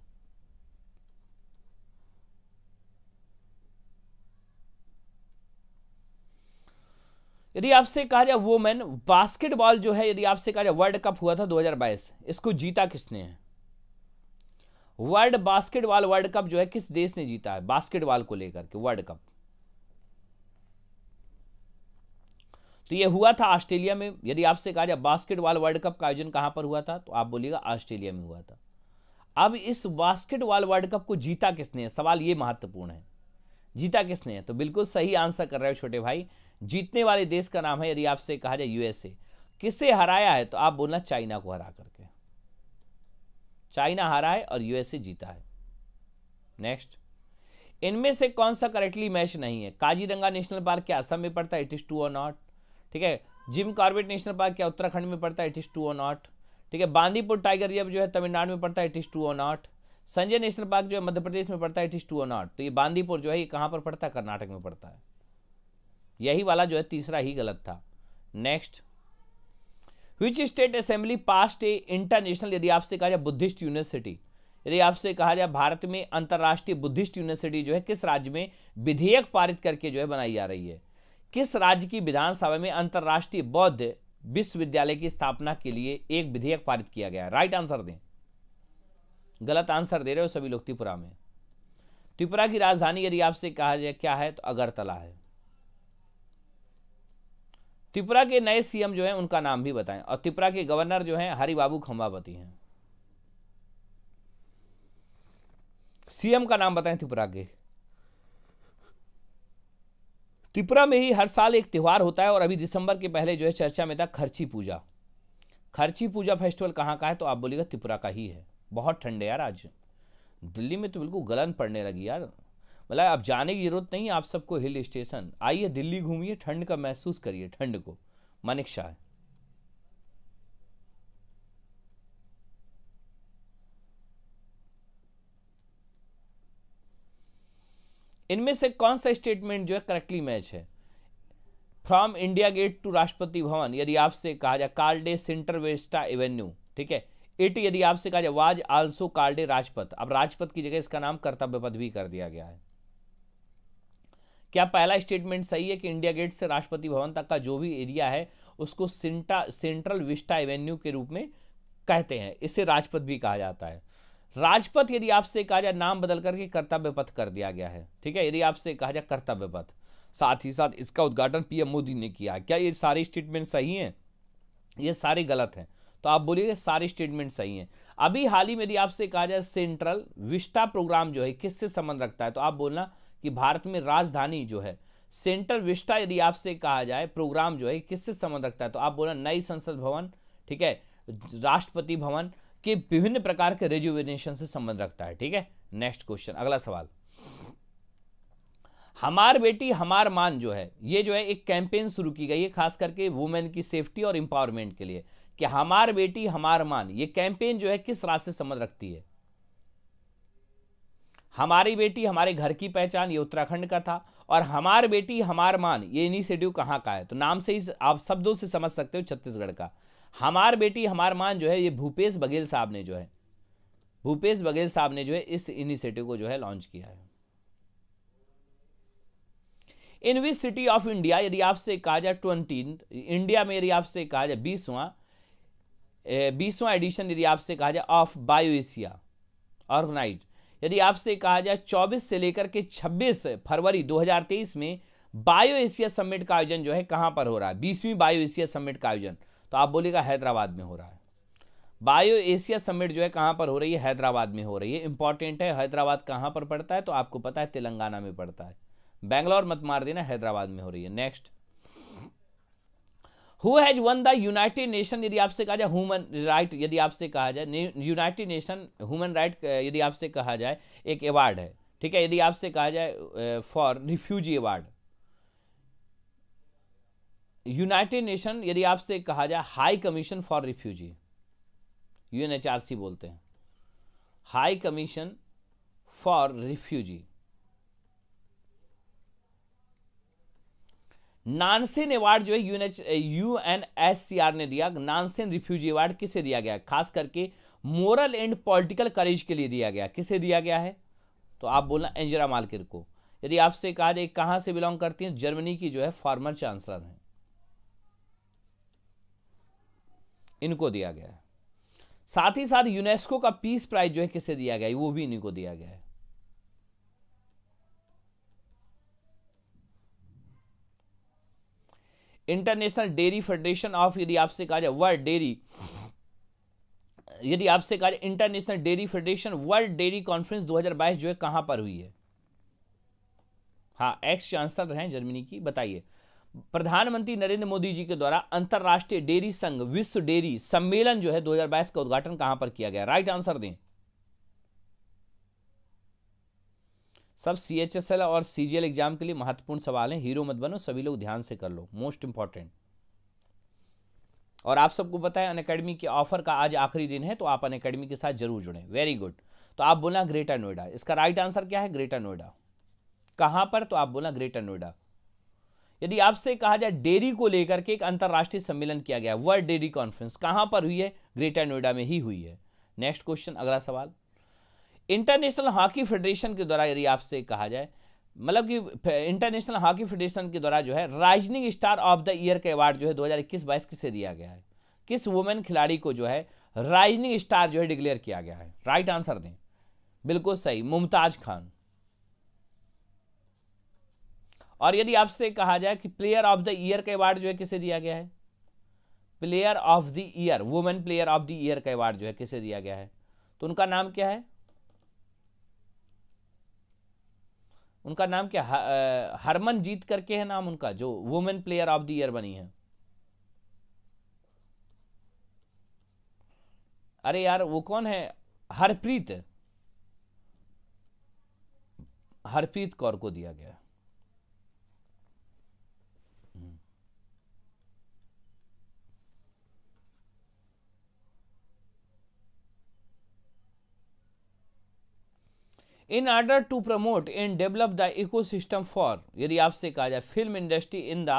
यदि आपसे कहा जाए वोमेन बास्केटबॉल जो है, यदि आपसे कहा जाए वर्ल्ड कप हुआ था 2022, इसको जीता किसने है, वर्ल्ड बास्केटबॉल वर्ल्ड कप जो है किस देश ने जीता है, बास्केटबॉल को लेकर के वर्ल्ड कप, तो यह हुआ था ऑस्ट्रेलिया में। यदि आपसे कहा जाए बास्केटबॉल वर्ल्ड कप का आयोजन कहां पर हुआ था, तो आप बोलिएगा ऑस्ट्रेलिया में हुआ था। अब इस बास्केटबॉल वर्ल्ड कप को जीता किसने है, सवाल ये महत्वपूर्ण है, जीता किसने है। तो बिल्कुल सही आंसर कर रहे हो छोटे भाई, जीतने वाले देश का नाम है, यदि आपसे कहा जाए यूएसए। किससे हराया है, तो आप बोलना चाइना को हरा करके, चाइना हारा है और यूएसए जीता है। नेक्स्ट, इनमें से कौन सा करेक्टली मैच नहीं है, काजीरंगा नेशनल पार्क क्या असम में पड़ता है, इट इज ट्रू और नॉट, ठीक है। जिम कॉर्बेट नेशनल पार्क क्या उत्तराखंड में पड़ता है, इट इज ट्रू और नॉट, ठीक है। बांदीपुर टाइगर रिजर्व जो है तमिलनाडु में पड़ता है, इट इज ट्रू और नॉट। संजय नेशनल पार्क जो है मध्य प्रदेश में पड़ता है, इट इज ट्रू और नॉट। तो ये बांदीपुर जो है ये कहाँ पर पड़ता है, कर्नाटक में पड़ता है। यही वाला जो है तीसरा ही गलत था। Next, which state assembly passed a international, यदि आपसे कहा जाए बुद्धिस्ट यूनिवर्सिटी, यदि आपसे कहा जाए भारत में अंतर्राष्ट्रीय बुद्धिस्ट यूनिवर्सिटी जो है किस राज्य में विधेयक पारित करके जो है बनाई जा रही है, किस राज्य की विधानसभा में अंतर्राष्ट्रीय बौद्ध विश्वविद्यालय की स्थापना के लिए एक विधेयक पारित किया गया है, राइट आंसर दें। गलत आंसर दे रहे हो सभी लोग, त्रिपुरा में। त्रिपुरा की राजधानी यदि आपसे कहा जाए क्या है, तो अगरतला है। त्रिपुरा के नए सीएम जो हैं उनका नाम भी बताएं, और त्रिपुरा के गवर्नर जो हैं हरिबाबू खंबापति हैं। सीएम का नाम बताएं त्रिपुरा के। त्रिपुरा में ही हर साल एक त्यौहार होता है और अभी दिसंबर के पहले जो है चर्चा में था, खर्ची पूजा। खर्ची पूजा फेस्टिवल कहाँ का है, तो आप बोलिएगा त्रिपुरा का ही है। बहुत ठंडे यार आज दिल्ली में, तो बिल्कुल गलन पड़ने लगी यार, मतलब आप जाने की जरूरत नहीं है आप सबको हिल स्टेशन, आइए दिल्ली घूमिए, ठंड का महसूस करिए, ठंड को। मनिक्षा है, इनमें से कौन सा स्टेटमेंट जो है करेक्टली मैच है, from India gate to Rashtrapati Bhavan यदि आपसे कहा जाए कार्डे सेंटर वेस्टा एवेन्यू, ठीक है। इट यदि आपसे कहा जाए वाज आल्सो कार्डे राजपथ, अब राजपथ की जगह इसका नाम कर्तव्य पथ भी कर दिया गया है। क्या पहला स्टेटमेंट सही है कि इंडिया गेट से राष्ट्रपति भवन तक का जो भी एरिया है उसको सेंट्रल विस्टा एवेन्यू के रूप में कहते हैं, इसे राजपथ भी कहा जाता है। राजपथ यदि आपसे कहा जाए नाम बदल करके कर्तव्य पथ कर दिया गया है, ठीक है, यदि आपसे कहा जाए कर्तव्य पथ। साथ ही साथ इसका उद्घाटन पीएम मोदी ने किया। क्या ये सारे स्टेटमेंट सही हैं? ये सारे गलत हैं। तो आप बोलिएगा सारे स्टेटमेंट सही हैं। अभी हाल ही में यदि आपसे कहा जाए सेंट्रल विस्टा प्रोग्राम जो है किससे संबंध रखता है, तो आप बोलना कि भारत में राजधानी जो है सेंट्रल विस्टा यदि आपसे कहा जाए प्रोग्राम जो है किससे संबंध रखता है, तो आप बोलना नई संसद भवन, ठीक है, राष्ट्रपति भवन के विभिन्न प्रकार के रेजुवेनेशन से संबंध रखता है, ठीक है। नेक्स्ट क्वेश्चन, अगला सवाल। हमार बेटी हमार मान जो है ये जो है एक कैंपेन शुरू की गई है खास करके वुमेन की सेफ्टी और एम्पावरमेंट के लिए। कि हमार बेटी हमार मान ये कैंपेन जो है किस राज्य से संबंध रखती है? हमारी बेटी हमारे घर की पहचान ये उत्तराखंड का था, और हमार बेटी हमार मान ये इनिशिएटिव कहाँ का है? तो नाम से ही आप शब्दों से समझ सकते हो छत्तीसगढ़ का। हमार बेटी हमार मान जो है ये भूपेश बघेल साहब ने जो है इस इनिशिएटिव को जो है लॉन्च किया है। In which city of India यदि आपसे कहा जाए 20 इंडिया में यदि आपसे कहा जाए 20वां एडिशन यदि आपसे कहा जाए ऑफ बायो एशिया ऑर्गेनाइज यदि आपसे कहा जाए 24 से लेकर के 26 फरवरी 2023 में बायो एशिया समिट का आयोजन जो है कहां पर हो रहा है? 20वीं बायो एशिया समिट का आयोजन, तो आप बोलिएगा हैदराबाद में हो रहा है। बायो एशिया समिट जो है कहां पर हो रही है? हैदराबाद में हो रही है। इंपॉर्टेंट है, हैदराबाद कहां पर पड़ता है? तो आपको पता है तेलंगाना में पड़ता है। बैंगलोर मत मार देना, हैदराबाद में हो रही है। Next, who has won the United nation यदि आपसे कहा जाए ह्यूमन राइट यदि आपसे कहा जाए यूनाइटेड नेशन ह्यूमन राइट यदि आपसे कहा जाए एक अवार्ड है, ठीक है, यदि आपसे कहा जाए for refugee award. United nation यदि आपसे कहा जाए high commission for refugee, UNHRC बोलते हैं, high commission for refugee. Nansen award जो है यूएनएचसीआर ने दिया। नानसेन रिफ्यूजी अवार्ड किसे दिया गया? खास करके मोरल एंड पॉलिटिकल करेज के लिए दिया गया। किसे दिया गया है? तो आप बोलना एंजेला मार्केल को। यदि आपसे कहा जाए कहां से बिलोंग करती हैं? जर्मनी की जो है फॉर्मर चांसलर हैं, इनको दिया गया है। साथ ही साथ यूनेस्को का पीस प्राइज जो है किसे दिया गया है? वो भी इन्हीं को दिया गया है। इंटरनेशनल डेयरी फेडरेशन ऑफ यदि आपसे कहा जाए वर्ल्ड डेयरी यदि आपसे कहा जाए international dairy federation world dairy conference 2022 जो है कहां पर हुई है? हाँ, एक्स चांसलर हैं जर्मनी की। बताइए, प्रधानमंत्री नरेंद्र मोदी जी के द्वारा अंतर्राष्ट्रीय डेयरी संघ विश्व डेयरी सम्मेलन जो है 2022 का उद्घाटन कहां पर किया गया? राइट आंसर दें सब। सीएचएसएल और सीजीएल एग्जाम के लिए महत्वपूर्ण सवाल हैं, हीरो मत बनो, सभी लोग ध्यान से कर लो, मोस्ट इंपॉर्टेंट। और आप सबको पता है अनअकैडमी के ऑफर का आज आखिरी दिन है, तो आप अनअकैडमी के साथ जरूर जुड़ें। वेरी गुड, तो आप बोलना ग्रेटर नोएडा। इसका राइट आंसर क्या है? ग्रेटर नोएडा। कहां पर? तो आप बोलना ग्रेटर नोएडा। यदि आपसे कहा जाए डेयरी को लेकर के एक अंतर्राष्ट्रीय सम्मेलन किया गया, वर्ल्ड डेयरी कॉन्फ्रेंस, कहां पर हुई है? ग्रेटर नोएडा में ही हुई है। नेक्स्ट क्वेश्चन, अगला सवाल। इंटरनेशनल हॉकी फेडरेशन के द्वारा यदि आपसे कहा जाए मतलब कि इंटरनेशनल हॉकी फेडरेशन के द्वारा जो है rising star of the year का अवार्ड जो है 2021-22 किसे दिया गया है? किस वुमेन खिलाड़ी को जो है राइजिंग स्टार जो है डिक्लेयर किया गया है? राइट आंसर दें, बिल्कुल सही, मुमताज खान। और यदि आपसे कहा जाए कि प्लेयर ऑफ द ईयर का अवार्ड जो है किसे दिया गया है? Player of the year, women player of the year का अवार्ड जो है किसे दिया गया है? तो उनका नाम क्या है? उनका नाम क्या? हरमनजीत करके है नाम उनका, जो women player of the year बनी है। अरे यार, वो कौन है? हरप्रीत कौर को दिया गया। In order to promote and develop the ecosystem for यदि आपसे कहा जाए film industry in the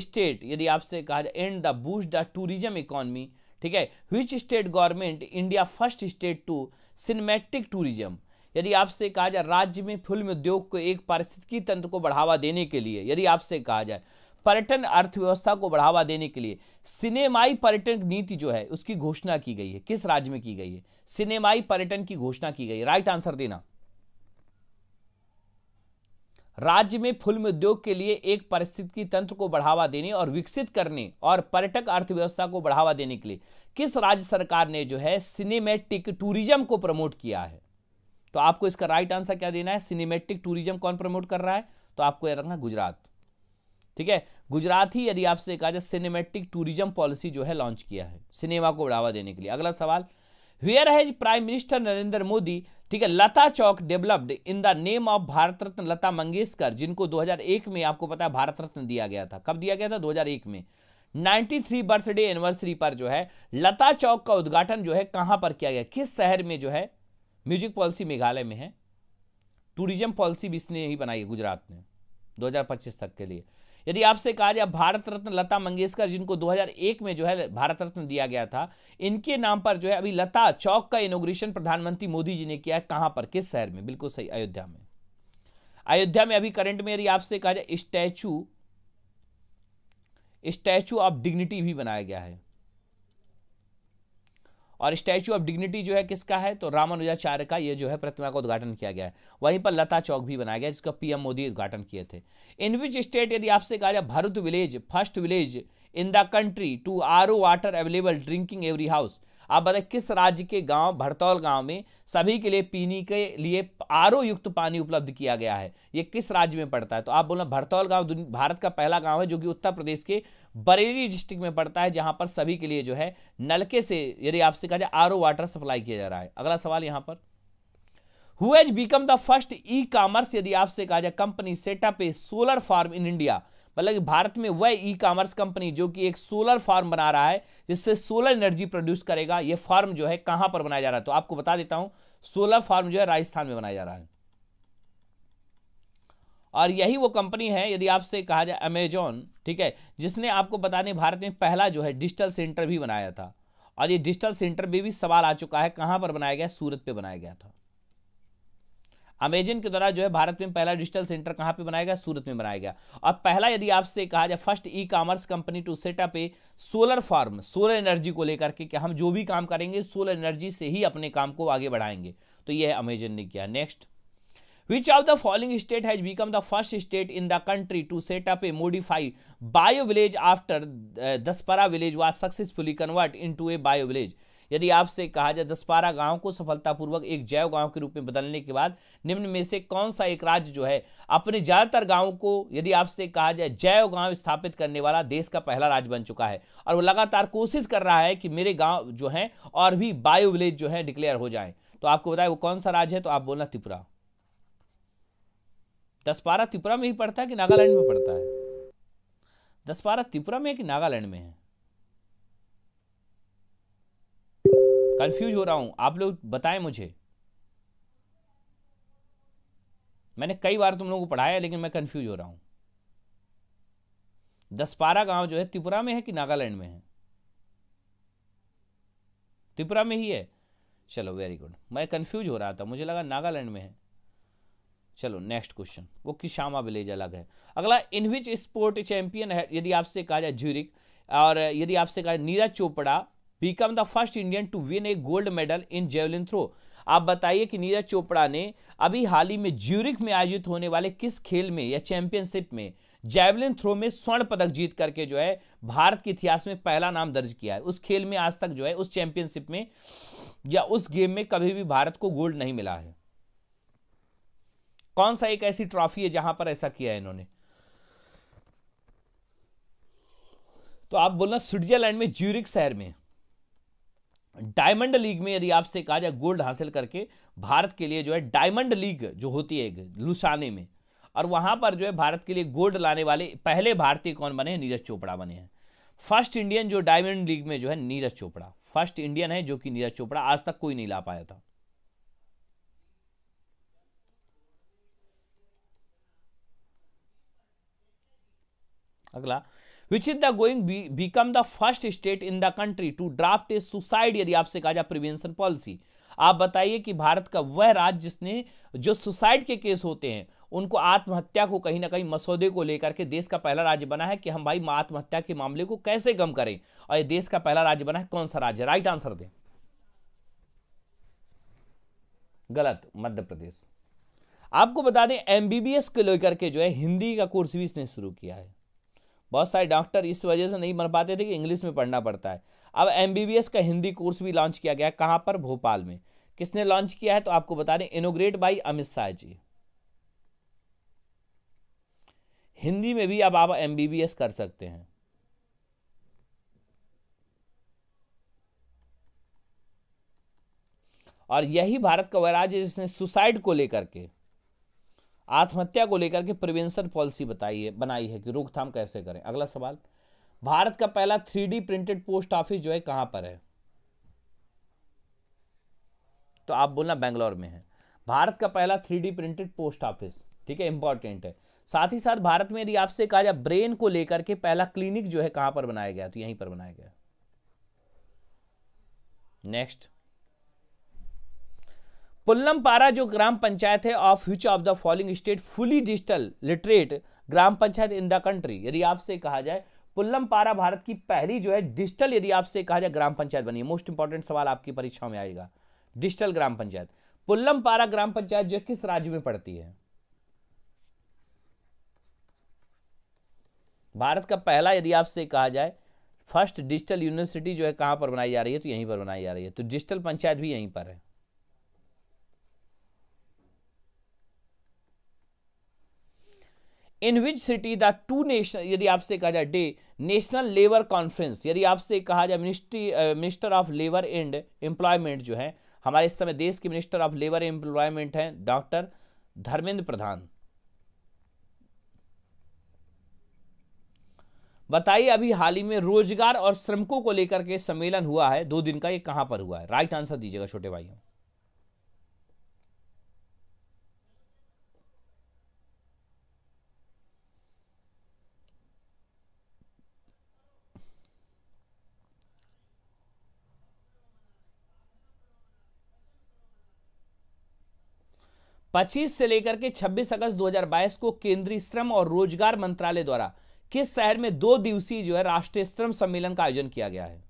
state यदि आपसे कहा जाए and the boost the tourism economy, ठीक है, which state government India first state to cinematic tourism. यदि आपसे कहा जाए राज्य में फिल्म उद्योग को एक पारिस्थितिकी तंत्र को बढ़ावा देने के लिए, यदि आपसे कहा जाए पर्यटन अर्थव्यवस्था को बढ़ावा देने के लिए सिनेमाई पर्यटन नीति जो है उसकी घोषणा की गई है, किस राज्य में की गई है, सिनेमाई पर्यटन की घोषणा की गई है, राइट आंसर देना। राज्य में फिल्म उद्योग के लिए एक पारिस्थितिकी तंत्र को बढ़ावा देने और विकसित करने और पर्यटक अर्थव्यवस्था को बढ़ावा देने के लिए किस राज्य सरकार ने जो है सिनेमैटिक टूरिज्म को प्रमोट किया है। तो आपको इसका राइट आंसर क्या देना है, सिनेमैटिक टूरिज्म कौन प्रमोट कर रहा है, तो आपको याद रखना गुजरात, ठीक है, गुजरात ही यदि आपसे कहा जाए सिनेमैटिक टूरिज्म पॉलिसी जो है लॉन्च किया है सिनेमा को बढ़ावा देने के लिए। अगला सवाल, Where has prime minister Narendra Modi, ठीक है, Lata Chowk developed in the name of Bharat Ratna Lata Mangeshkar, जिनको 2001 में आपको पता है भारत रत्न दिया गया था। कब दिया गया था, 2001 में। 93 बर्थडे एनिवर्सरी पर जो है लता चौक का उद्घाटन जो है कहां पर किया गया, किस शहर में जो है। म्यूजिक पॉलिसी मेघालय में है, टूरिज्म पॉलिसी भी इसने ही बनाई है गुजरात ने 2025 तक के लिए। यदि आपसे कहा जाए भारत रत्न लता मंगेशकर, जिनको 2001 में जो है भारत रत्न दिया गया था, इनके नाम पर जो है अभी लता चौक का इनॉग्रेशन प्रधानमंत्री मोदी जी ने किया है, कहां पर, किस शहर में, बिल्कुल सही, अयोध्या में। अयोध्या में अभी करंट में यदि आपसे कहा जाए स्टैचू ऑफ डिग्निटी भी बनाया गया है, और स्टैचू ऑफ डिग्निटी जो है किसका है, तो रामानुजाचार्य का, ये जो है प्रतिमा का उद्घाटन किया गया है। वहीं पर लता चौक भी बनाया गया जिसका पीएम मोदी उद्घाटन किए थे। इन विच स्टेट यदि आपसे कहा जाए Bharuch village first village in the country to RO water available drinking every house. आप बताए किस राज्य के गांव भरतौल गांव में सभी के लिए पीने के लिए आरओ युक्त पानी उपलब्ध किया गया है, ये किस राज्य में पड़ता है, तो आप बोलना भरतौल गांव भारत का पहला गांव है जो कि उत्तर प्रदेश के बरेली डिस्ट्रिक्ट में पड़ता है, जहां पर सभी के लिए जो है नलके से यदि आपसे कहा जाए आरओ वाटर सप्लाई किया जा रहा है। अगला सवाल यहाँ पर, who has become the first e commerce, यदि आपसे कहा जाए company set up a solar farm in India, मतलब भारत में वह ई कॉमर्स कंपनी जो कि एक सोलर फार्म बना रहा है जिससे सोलर एनर्जी प्रोड्यूस करेगा, यह फार्म जो है कहां पर बनाया जा रहा है, तो आपको बता देता हूं सोलर फार्म जो है राजस्थान में बनाया जा रहा है, और यही वो कंपनी है यदि आपसे कहा जाए अमेजॉन, ठीक है, जिसने आपको बताने भारत में पहला जो है डिजिटल सेंटर भी बनाया था, और ये डिजिटल सेंटर भी सवाल आ चुका है, कहां पर बनाया गया, सूरत पे बनाया गया था। अमेजन के द्वारा जो है भारत में पहला डिजिटल सेंटर कहां पे बनाया गया, सूरत में बनाया गया। और पहला यदि आपसे कहा जाए first e commerce company to set up a solar farm, solar energy को लेकर के कि हम जो भी काम करेंगे सोलर एनर्जी से ही अपने काम को आगे बढ़ाएंगे, तो यह अमेजन ने किया। Next, which of the following state has become the first state in the country to set up a modify bio village after Daspara village was successfully convert into a bio village. यदि आपसे कहा जाए दसपारा गांव को सफलतापूर्वक एक जैव गांव के रूप में बदलने के बाद निम्न में से कौन सा एक राज्य जो है अपने ज्यादातर गांवों को यदि आपसे कहा जाए जैव गांव स्थापित करने वाला देश का पहला राज्य बन चुका है, और वो लगातार कोशिश कर रहा है कि मेरे गांव जो हैं और भी बायो विलेज जो है डिक्लेयर हो जाए, तो आपको बताए वो कौन सा राज्य है, तो आप बोलना त्रिपुरा। दसपारा त्रिपुरा में ही पड़ता है कि नागालैंड में पड़ता है, दसपारा त्रिपुरा में है कि नागालैंड में है, कंफ्यूज हो रहा हूं, आप लोग बताएं मुझे, मैंने कई बार तुम लोगों को पढ़ाया लेकिन मैं कंफ्यूज हो रहा हूं। दसपारा गांव जो है त्रिपुरा में है कि नागालैंड में है, त्रिपुरा में ही है, चलो वेरी गुड, मैं कंफ्यूज हो रहा था, मुझे लगा नागालैंड में है। चलो नेक्स्ट क्वेश्चन, वो किशामा विलेज अलग है। अगला, इन विच स्पोर्ट चैंपियन है यदि आपसे कहा जाए ज्यूरिक, और यदि आपसे कहा जाए Neeraj Chopra become the first Indian to win a gold medal in javelin throw. आप बताइए कि नीरज चोपड़ा ने अभी हाल ही में ज्यूरिख में आयोजित होने वाले किस खेल में या चैंपियनशिप में जेवलिन थ्रो में स्वर्ण पदक जीत करके जो है भारत के इतिहास में पहला नाम दर्ज किया है। उस खेल में आज तक जो है उस चैंपियनशिप में या उस गेम में कभी भी भारत को गोल्ड नहीं मिला है। कौन सा एक ऐसी ट्रॉफी है जहां पर ऐसा किया है इन्होंने, तो आप बोलना स्विट्जरलैंड में ज्यूरिख शहर में डायमंड लीग में यदि आपसे कहा जाए गोल्ड हासिल करके भारत के लिए जो है डायमंड लीग जो होती है लुसाने में, और वहां पर जो है भारत के लिए गोल्ड लाने वाले पहले भारतीय कौन बने हैं, नीरज चोपड़ा बने हैं। फर्स्ट इंडियन जो डायमंड लीग में जो है नीरज चोपड़ा फर्स्ट इंडियन है जो कि नीरज चोपड़ा, आज तक कोई नहीं ला पाया था। अगला, which is the going to become the first state in the country to draft a suicide, यदि आपसे कहा जाए प्रिवेंशन पॉलिसी, आप बताइए कि भारत का वह राज्य जिसने जो सुसाइड के केस होते हैं उनको आत्महत्या को कहीं ना कहीं मसौदे को लेकर के देश का पहला राज्य बना है कि हम भाई आत्महत्या के मामले को कैसे कम करें, और ये देश का पहला राज्य बना है। कौन सा राज्य? राइट आंसर दें। गलत, मध्य प्रदेश। आपको बता दें एमबीबीएस को लेकर के जो है हिंदी का कोर्स भी इसने शुरू किया है। बहुत सारे डॉक्टर इस वजह से नहीं बन पाते थे कि इंग्लिश में पढ़ना पड़ता है, अब एमबीबीएस का हिंदी कोर्स भी लॉन्च किया गया। कहां पर? भोपाल में। किसने लॉन्च किया है तो आपको बता दें इनोग्रेट बाय अमित शाह जी। हिंदी में भी अब आप एमबीबीएस कर सकते हैं। और यही भारत का वह राज्य जिसने सुसाइड को लेकर के, आत्महत्या को लेकर के प्रिवेंशन पॉलिसी बनाई है कि रोकथाम कैसे करें। अगला सवाल, भारत का पहला 3D प्रिंटेड पोस्ट ऑफिस जो है कहां पर है तो आप बोलना बेंगलोर में है। भारत का पहला 3D प्रिंटेड पोस्ट ऑफिस, ठीक है, इंपॉर्टेंट है। साथ ही साथ भारत में यदि आपसे कहा जाए ब्रेन को लेकर के पहला क्लिनिक जो है कहां पर बनाया गया तो यहीं पर बनाया गया। नेक्स्ट, पुल्लम पारा जो ग्राम पंचायत है of which of the following state fully digital literate gram panchayat in the country, यदि आपसे कहा जाए पुल्लम पारा भारत की पहली जो है डिजिटल, यदि आपसे कहा जाए ग्राम पंचायत बनी है। मोस्ट इंपॉर्टेंट सवाल आपकी परीक्षा में आएगा, डिजिटल ग्राम पंचायत। पुल्लम पारा ग्राम पंचायत जो है किस राज्य में पड़ती है? भारत का पहला यदि आपसे कहा जाए फर्स्ट डिजिटल यूनिवर्सिटी जो है कहां पर बनाई जा रही है तो यहीं पर बनाई जा रही है, तो डिजिटल पंचायत भी यहीं पर है। In which city the to nation, यदि आपसे कहा जाए डे नेशनल लेबर कॉन्फ्रेंस, यदि आपसे कहा जाए minister of labour and employment जो है हमारे इस समय देश के minister of labour and employment हैं डॉक्टर धर्मेंद्र प्रधान। बताइए अभी हाल ही में रोजगार और श्रमिकों को लेकर के सम्मेलन हुआ है 2 दिन का, ये कहां पर हुआ है? राइट आंसर दीजिएगा छोटे भाइयों। पच्चीस से लेकर के 26 अगस्त 2022 को केंद्रीय श्रम और रोजगार मंत्रालय द्वारा किस शहर में 2 दिवसीय जो है राष्ट्रीय श्रम सम्मेलन का आयोजन किया गया है?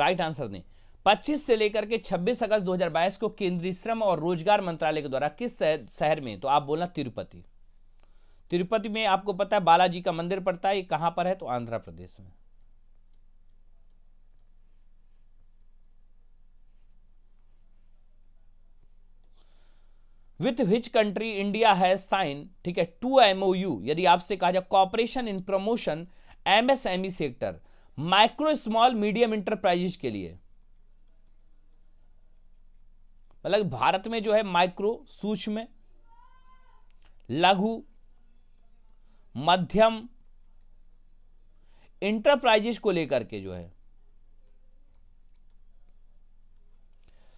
राइट आंसर नहीं। 25 से लेकर के 26 अगस्त 2022 को केंद्रीय श्रम और रोजगार मंत्रालय के द्वारा किस शहर में तो आप बोलना तिरुपति। तिरुपति में आपको पता है बालाजी का मंदिर पड़ता है, ये कहां पर है तो आंध्र प्रदेश में। With which country India has sign, ठीक है, 2 MOU, यदि आपसे कहा जाए cooperation in promotion MSME sector, micro small medium enterprises के लिए, मतलब भारत में जो है माइक्रो सूक्ष्म, लघु, मध्यम इंटरप्राइजेस को लेकर के जो है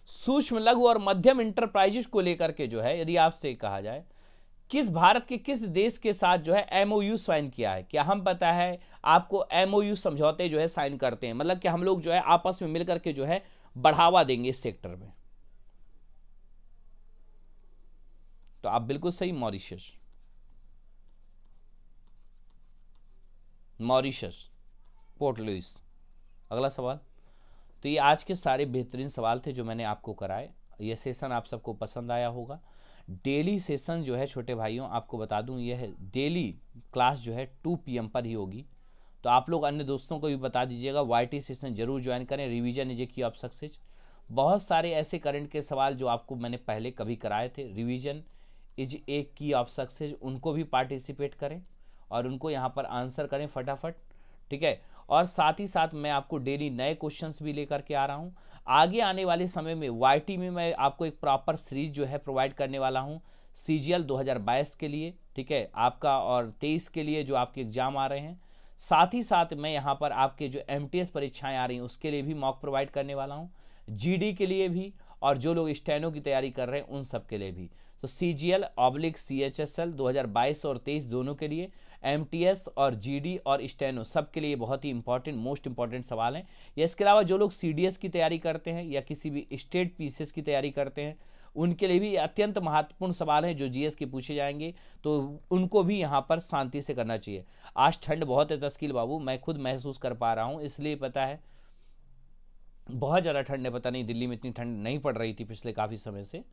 सूक्ष्म, लघु और मध्यम इंटरप्राइजेस को लेकर के जो है यदि आपसे कहा जाए किस भारत के किस देश के साथ जो है MOU साइन किया है। क्या हम पता है आपको MOU समझौते जो है साइन करते हैं, मतलब कि हम लोग जो है आपस में मिलकर के जो है बढ़ावा देंगे इस सेक्टर में, तो आप बिल्कुल सही मॉरिशस। Mauritius, port Louis. अगला सवाल, तो ये आज के सारे बेहतरीन सवाल थे जो मैंने आपको कराए। ये सेशन आप सबको पसंद आया होगा। डेली सेशन जो है छोटे भाइयों आपको बता दूं ये है, डेली क्लास जो है 2 PM पर ही होगी, तो आप लोग अन्य दोस्तों को भी बता दीजिएगा YT सेशन जरूर ज्वाइन करें। Revision is a key of success, बहुत सारे ऐसे करंट के सवाल जो आपको मैंने पहले कभी कराए थे, revision is a key of success, उनको भी पार्टिसिपेट करें और उनको यहाँ पर आंसर करें फटाफट, ठीक है। और साथ ही साथ मैं आपको डेली नए क्वेश्चंस भी लेकर के आ रहा हूँ। आगे आने वाले समय में YT में मैं आपको एक प्रॉपर सीरीज जो है प्रोवाइड करने वाला हूँ CGL 2022 के लिए, ठीक है, आपका और 23 के लिए जो आपके एग्जाम आ रहे हैं। साथ ही साथ मैं यहाँ पर आपके जो MTS परीक्षाएँ आ रही हैं उसके लिए भी मॉक प्रोवाइड करने वाला हूँ। जीडी के लिए भी और जो लोग स्टेनो की तैयारी कर रहे हैं उन सब के लिए भी। तो CGL/CHSL 2022 और 23 दोनों के लिए, MTS और GD और स्टेनो सब के लिए बहुत ही इंपॉर्टेंट, मोस्ट इंपॉर्टेंट सवाल हैं। या इसके अलावा जो लोग CDS की तैयारी करते हैं या किसी भी स्टेट पीसीएस की तैयारी करते हैं उनके लिए भी अत्यंत महत्वपूर्ण सवाल हैं जो जीएस के पूछे जाएंगे, तो उनको भी यहाँ पर शांति से करना चाहिए। आज ठंड बहुत है तस्कील बाबू, मैं खुद महसूस कर पा रहा हूँ, इसलिए पता है बहुत ज़्यादा ठंड है। पता नहीं दिल्ली में इतनी ठंड नहीं पड़ रही थी पिछले काफ़ी समय से,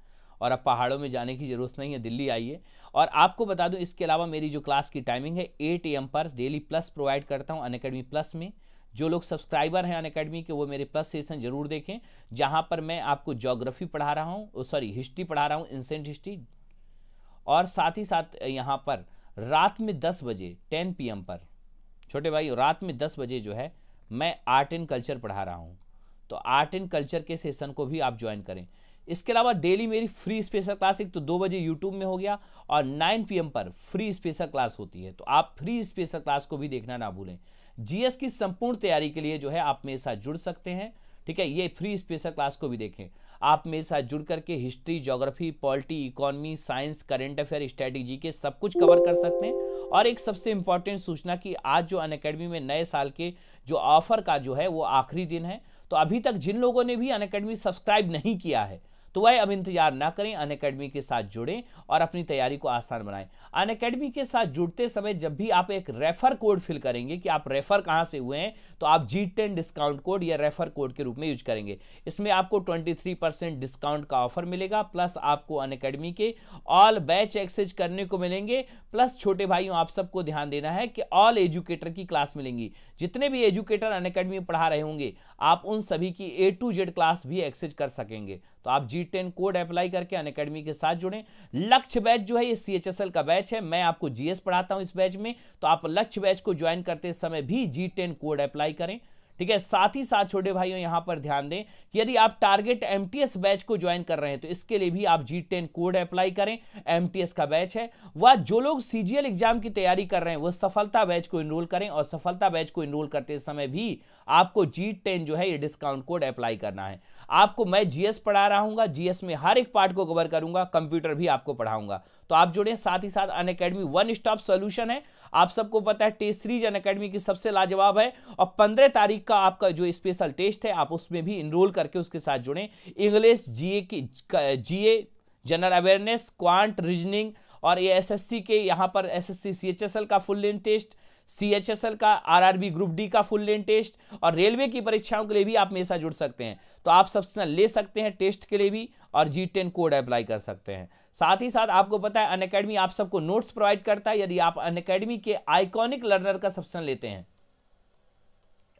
और अब पहाड़ों में जाने की ज़रूरत नहीं है, दिल्ली आइए। और आपको बता दूं इसके अलावा मेरी जो क्लास की टाइमिंग है 8 AM पर डेली प्लस प्रोवाइड करता हूं अनअकैडमी प्लस में। जो लोग सब्सक्राइबर हैं अनअकैडमी के वो मेरे प्लस सेशन जरूर देखें, जहां पर मैं आपको ज्योग्राफी पढ़ा रहा हूँ, सॉरी हिस्ट्री पढ़ा रहा हूँ, एंशिएंट हिस्ट्री, और साथ ही साथ यहाँ पर रात में 10 बजे 10 PM पर छोटे भाई रात में 10 बजे जो है मैं आर्ट एंड कल्चर पढ़ा रहा हूँ, तो आर्ट एंड कल्चर के सेशन को भी आप ज्वाइन करें। इसके अलावा डेली मेरी फ्री स्पेशल क्लास एक तो 2 बजे यूट्यूब में हो गया और 9 PM पर फ्री स्पेशल क्लास होती है, तो आप फ्री स्पेशल क्लास को भी देखना ना भूलें। जीएस की संपूर्ण तैयारी के लिए जो है आप मेरे साथ जुड़ सकते हैं, ठीक है, ये फ्री स्पेशल क्लास को भी देखें। आप मेरे साथ जुड़ करके history, geography, polity, economy, science, current affair, strategy के सब कुछ कवर कर सकते हैं। और एक सबसे इंपॉर्टेंट सूचना कि आज जो अनअकैडमी में नए साल के जो ऑफर का जो है वो आखिरी दिन है, तो अभी तक जिन लोगों ने भी अनअकैडमी सब्सक्राइब नहीं किया है तो वह अब इंतजार ना करें, अनअकैडमी के साथ जुड़ें और अपनी तैयारी को आसान बनाएं। अनअकैडमी के साथ जुड़ते समय जब भी आप एक रेफर कोड फिल करेंगे कि आप रेफर कहां से हुए हैं, तो आप G10 डिस्काउंट कोड या रेफर कोड के रूप में यूज करेंगे। इसमें आपको 23% डिस्काउंट का ऑफर मिलेगा, प्लस आपको अनअकैडमी के ऑल बैच एक्सेस करने को मिलेंगे। प्लस छोटे भाइयों आप सबको ध्यान देना है कि ऑल एजुकेटर की क्लास मिलेंगी, जितने भी एजुकेटर अनअकैडमी में पढ़ा रहे होंगे आप उन सभी की A to Z क्लास भी एक्सेस कर सकेंगे। तो आप G10 कोड अप्लाई करके अनअकैडमी के साथ जुड़ें। लक्ष्य बैच जो है ये CHSL का बैच है, मैं आपको GS पढ़ाता हूं इस बैच में, तो आप लक्ष्य बैच को ज्वाइन करते समय भी G10 कोड अप्लाई करें, ठीक है। साथ ही साथ छोटे भाइयों यहां पर ध्यान दें कि यदि आप टारगेट MTS बैच को ज्वाइन कर रहे हैं तो इसके लिए भी आप G10 कोड अप्लाई करें, MTS का बैच है। वह जो लोग CGL एग्जाम की तैयारी कर रहे हैं वो सफलता बैच को इनरोल करें, और सफलता बैच को इनरोल करते समय भी आपको G10 जो है ये डिस्काउंट कोड अप्लाई करना है। आपको मैं GS पढ़ा रहा हूँ, GS में हर एक पार्ट को कवर करूंगा, कंप्यूटर भी आपको पढ़ाऊंगा, तो आप जुड़ें। साथ ही साथ अनअकैडमी वन स्टॉप सोल्यूशन है, आप सबको पता है टेस्ट सीरीज अनअकैडमी की सबसे लाजवाब है, और 15 तारीख का आपका जो स्पेशल टेस्ट है आप उसमें भी इनरोल करके उसके साथ जुड़ें। English, GA general awareness, quant, reasoning और ये SSC के यहाँ पर SSC CHSL का फुल लेंथ टेस्ट, CHSL का, RRB ग्रुप D का फुल लेंथ टेस्ट, और रेलवे की परीक्षाओं के लिए भी आप मेरे साथ जुड़ सकते हैं। तो आप सब्सक्रिप्शन ले सकते हैं टेस्ट के लिए भी और G10 कोड अप्लाई कर सकते हैं। साथ ही साथ आपको पता है अनअकैडमी आप सबको नोट्स प्रोवाइड करता है, यदि आप अनअकैडमी के आइकॉनिक लर्नर का सब्सक्रिप्शन लेते हैं,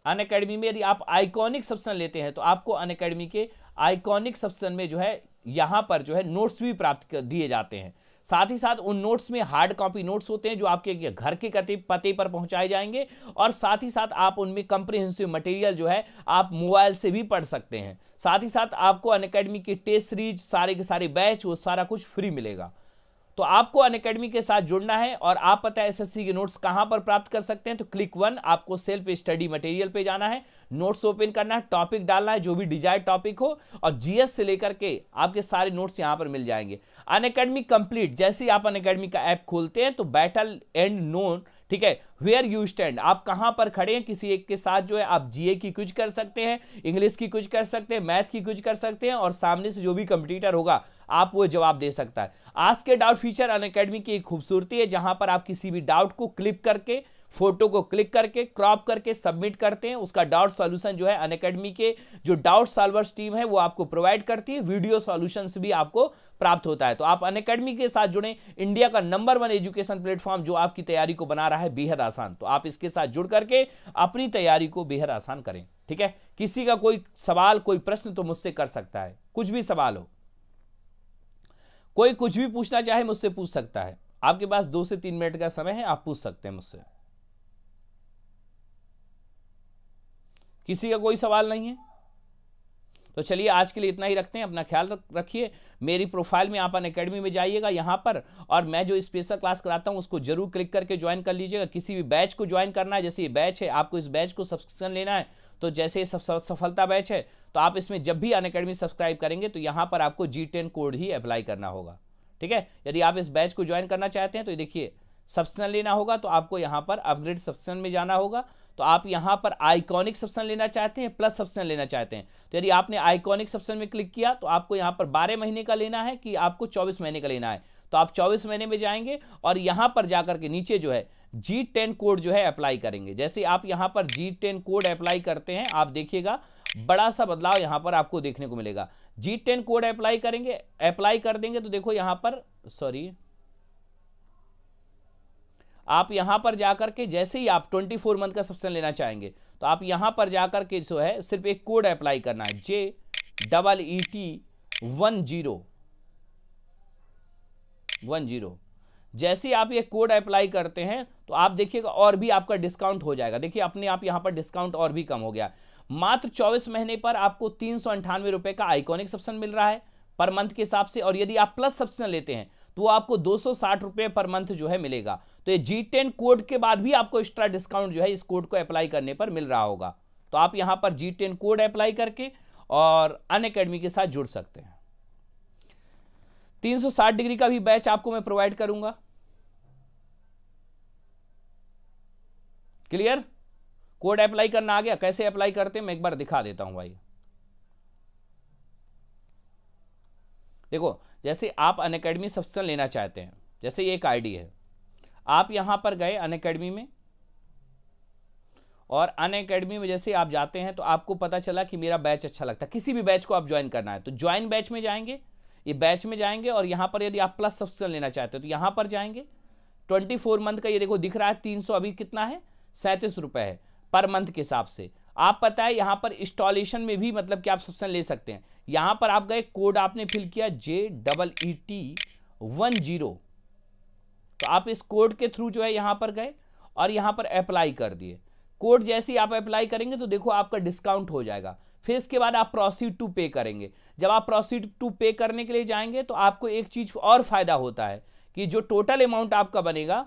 अनअकैडमी में यदि आप आइकॉनिक सब्सक्रिप्शन लेते हैं तो आपको अनअकैडमी के आइकॉनिक सब्सक्रिप्शन में जो है यहाँ पर जो है नोट्स भी प्राप्त दिए जाते हैं। साथ ही साथ उन नोट्स में हार्ड कॉपी नोट्स होते हैं जो आपके घर के पते पर पहुंचाए जाएंगे, और साथ ही साथ आप उनमें कंप्रिहेंसिव मटेरियल जो है आप मोबाइल से भी पढ़ सकते हैं। साथ ही साथ आपको अनअकैडमी की टेस्ट सीरीज, सारे के सारे बैच, वो सारा कुछ फ्री मिलेगा। तो आपको अनअकैडमी के साथ जुड़ना है। और आप पता है SSC के नोट्स कहां पर प्राप्त कर सकते हैं, तो क्लिक 1 आपको सेल्फ स्टडी मटेरियल पे जाना है, नोट्स ओपन करना है, टॉपिक डालना है जो भी डिजायर्ड टॉपिक हो, और GS से लेकर के आपके सारे नोट्स यहां पर मिल जाएंगे। अनअकैडमी कंप्लीट, जैसे ही आप अनअकैडमी का ऐप खोलते हैं तो बैटल एंड नोन, ठीक है, वेयर यू स्टैंड, आप कहां पर खड़े हैं, किसी एक के साथ जो है आप GA की कुछ कर सकते हैं, इंग्लिश की कुछ कर सकते हैं, मैथ की कुछ कर सकते हैं, और सामने से जो भी कंपटीटर होगा आप वो जवाब दे सकता है। आज के डाउट फीचर अनअकैडमी की एक खूबसूरती है, जहां पर आप किसी भी डाउट को क्लिक करके, फोटो को क्लिक करके, क्रॉप करके सबमिट करते हैं, उसका डाउट सॉल्यूशन जो है अनअकैडमी के जो डाउट सॉल्वर्स टीम है वो आपको प्रोवाइड करती है, वीडियो सॉल्यूशंस भी आपको प्राप्त होता है। तो आप अनअकैडमी के साथ जुड़ें, इंडिया का नंबर 1 एजुकेशन प्लेटफॉर्म जो आपकी तैयारी को बना रहा है बेहद आसान, तो आप इसके साथ जुड़ करके अपनी तैयारी को बेहद आसान करें, ठीक है। किसी का कोई सवाल, कोई प्रश्न तो मुझसे कर सकता है, कुछ भी सवाल हो, कोई कुछ भी पूछना चाहे मुझसे पूछ सकता है। आपके पास 2 से 3 मिनट का समय है, आप पूछ सकते हैं मुझसे। किसी का कोई सवाल नहीं है? तो चलिए आज के लिए इतना ही रखते हैं, अपना ख्याल रखिए। मेरी प्रोफाइल में आप अनअकैडमी में जाइएगा यहाँ पर, और मैं जो स्पेशल क्लास कराता हूँ उसको जरूर क्लिक करके ज्वाइन कर लीजिएगा। किसी भी बैच को ज्वाइन करना है, जैसे ये बैच है आपको इस बैच को सब्सक्रिप्शन लेना है, तो जैसे सफलता बैच है तो आप इसमें जब भी अनअकैडमी सब्सक्राइब करेंगे तो यहाँ पर आपको G10 कोड ही अप्लाई करना होगा, ठीक है। यदि आप इस बैच को ज्वाइन करना चाहते हैं तो देखिए सब्सक्रिप्शन लेना होगा, तो आपको यहाँ पर अपग्रेड सब्सक्रिप्शन में जाना होगा। तो आप यहाँ पर आइकॉनिक सब्सक्रिप्शन लेना चाहते हैं, प्लस सब्सक्रिप्शन लेना चाहते हैं, तो यदि आपने आइकॉनिक सब्सक्रिप्शन में क्लिक किया तो आपको यहाँ पर 12 महीने का लेना है कि आपको 24 महीने का लेना है, तो आप 24 महीने में जाएंगे और यहाँ पर जाकर के नीचे जो है G10 कोड जो है अप्लाई करेंगे। जैसे आप यहाँ पर G10 कोड अप्लाई करते हैं, आप देखिएगा बड़ा सा बदलाव यहाँ पर आपको देखने को मिलेगा। G10 कोड अप्लाई करेंगे, अप्लाई कर देंगे तो देखो यहाँ पर, सॉरी, आप यहाँ पर जाकर के जैसे ही आप 24 मंथ का सब्सक्रिप्शन लेना चाहेंगे तो आप यहाँ पर जाकर के जो है सिर्फ एक कोड अप्लाई करना है, JET1010। जैसे ही आप ये कोड अप्लाई करते हैं तो आप देखिएगा और भी आपका डिस्काउंट हो जाएगा। देखिए अपने आप यहाँ पर डिस्काउंट और भी कम हो गया। मात्र 24 महीने पर आपको 398 रुपये का आइकॉनिक सब्सक्रिप्शन मिल रहा है पर मंथ के हिसाब से, और यदि आप प्लस सब्सक्रिप्शन लेते हैं तो आपको 260 रुपये पर मंथ जो है मिलेगा। तो ये G10 कोड के बाद भी आपको एक्स्ट्रा डिस्काउंट जो है इस कोड को अप्लाई करने पर मिल रहा होगा। तो आप यहाँ पर G10 कोड अप्लाई करके और अनअकैडमी के साथ जुड़ सकते हैं। 360 डिग्री का भी बैच आपको मैं प्रोवाइड करूंगा। क्लियर? कोड अप्लाई करना आ गया, कैसे अप्लाई करते हैं मैं एक बार दिखा देता हूं भाई। देखो जैसे आप अनअकैडमी सब्सक्रिप्शन लेना चाहते हैं, जैसे ये एक आईडी है, आप यहां पर गए अनअकैडमी में, और अनअकैडमी में जैसे आप जाते हैं तो आपको पता चला कि मेरा बैच अच्छा लगता है, किसी भी बैच को आप ज्वाइन करना है तो ज्वाइन बैच में जाएंगे, ये बैच में जाएंगे, और यहाँ पर यदि आप प्लस सब्सक्रिप्शन लेना चाहते हो तो यहाँ पर जाएंगे। 24 मंथ का ये देखो दिख रहा है 300, अभी कितना है 37 रुपये है पर मंथ के हिसाब से। आप पता है यहाँ पर इंस्टॉलेशन में भी मतलब कि आप सब्सक्रिप्शन ले सकते हैं। यहाँ पर आप गए, कोड आपने फिल किया JET10, तो आप इस कोड के थ्रू जो है यहाँ पर गए और यहाँ पर अप्लाई कर दिए। कोड जैसे ही आप अप्लाई करेंगे तो देखो आपका डिस्काउंट हो जाएगा। फिर इसके बाद आप प्रोसीड टू पे करेंगे। जब आप प्रोसीड टू पे करने के लिए जाएंगे तो आपको एक चीज़ और फ़ायदा होता है कि जो टोटल अमाउंट आपका बनेगा,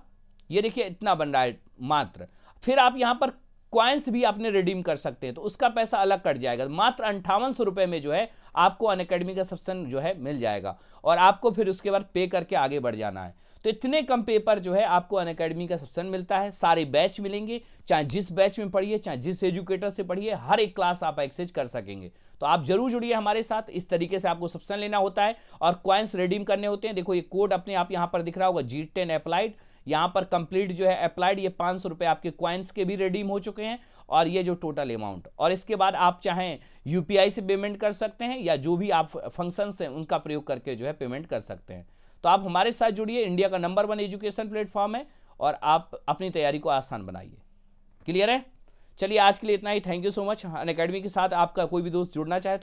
ये देखिए इतना बन रहा है मात्र। फिर आप यहाँ पर क्वाइंस भी आपने रिडीम कर सकते हैं, तो उसका पैसा अलग कट जाएगा। मात्र 5800 रुपये में जो है आपको अनअकैडमी का सब्सक्रिप्शन जो है मिल जाएगा, और आपको फिर उसके बाद पे करके आगे बढ़ जाना है। तो इतने कम पे पर जो है आपको अनअकैडमी का सब्सक्रिप्शन मिलता है। सारे बैच मिलेंगे, चाहे जिस बैच में पढ़िए, चाहे जिस एजुकेटर से पढ़िए, हर एक क्लास आप एक्सेस कर सकेंगे। तो आप जरूर जुड़िए हमारे साथ। इस तरीके से आपको सब्सक्रिप्शन लेना होता है और क्वाइंस रिडीम करने होते हैं। देखो ये कोड अपने आप यहाँ पर दिख रहा होगा, G10 अप्लाइड, यहाँ पर कंप्लीट जो है अप्लाइड। ये 500 रुपये आपके क्वाइंस के भी रिडीम हो चुके हैं, और ये जो टोटल अमाउंट। और इसके बाद आप चाहें UPI से पेमेंट कर सकते हैं, या जो भी आप फंक्शंस हैं उनका प्रयोग करके जो है पेमेंट कर सकते हैं। तो आप हमारे साथ जुड़िए। इंडिया का नंबर 1 एजुकेशन प्लेटफॉर्म है, और आप अपनी तैयारी को आसान बनाइए। क्लियर है? चलिए आज के लिए इतना ही। Thank you so much. Unacademy के साथ आपका कोई भी दोस्त जुड़ना चाहे तो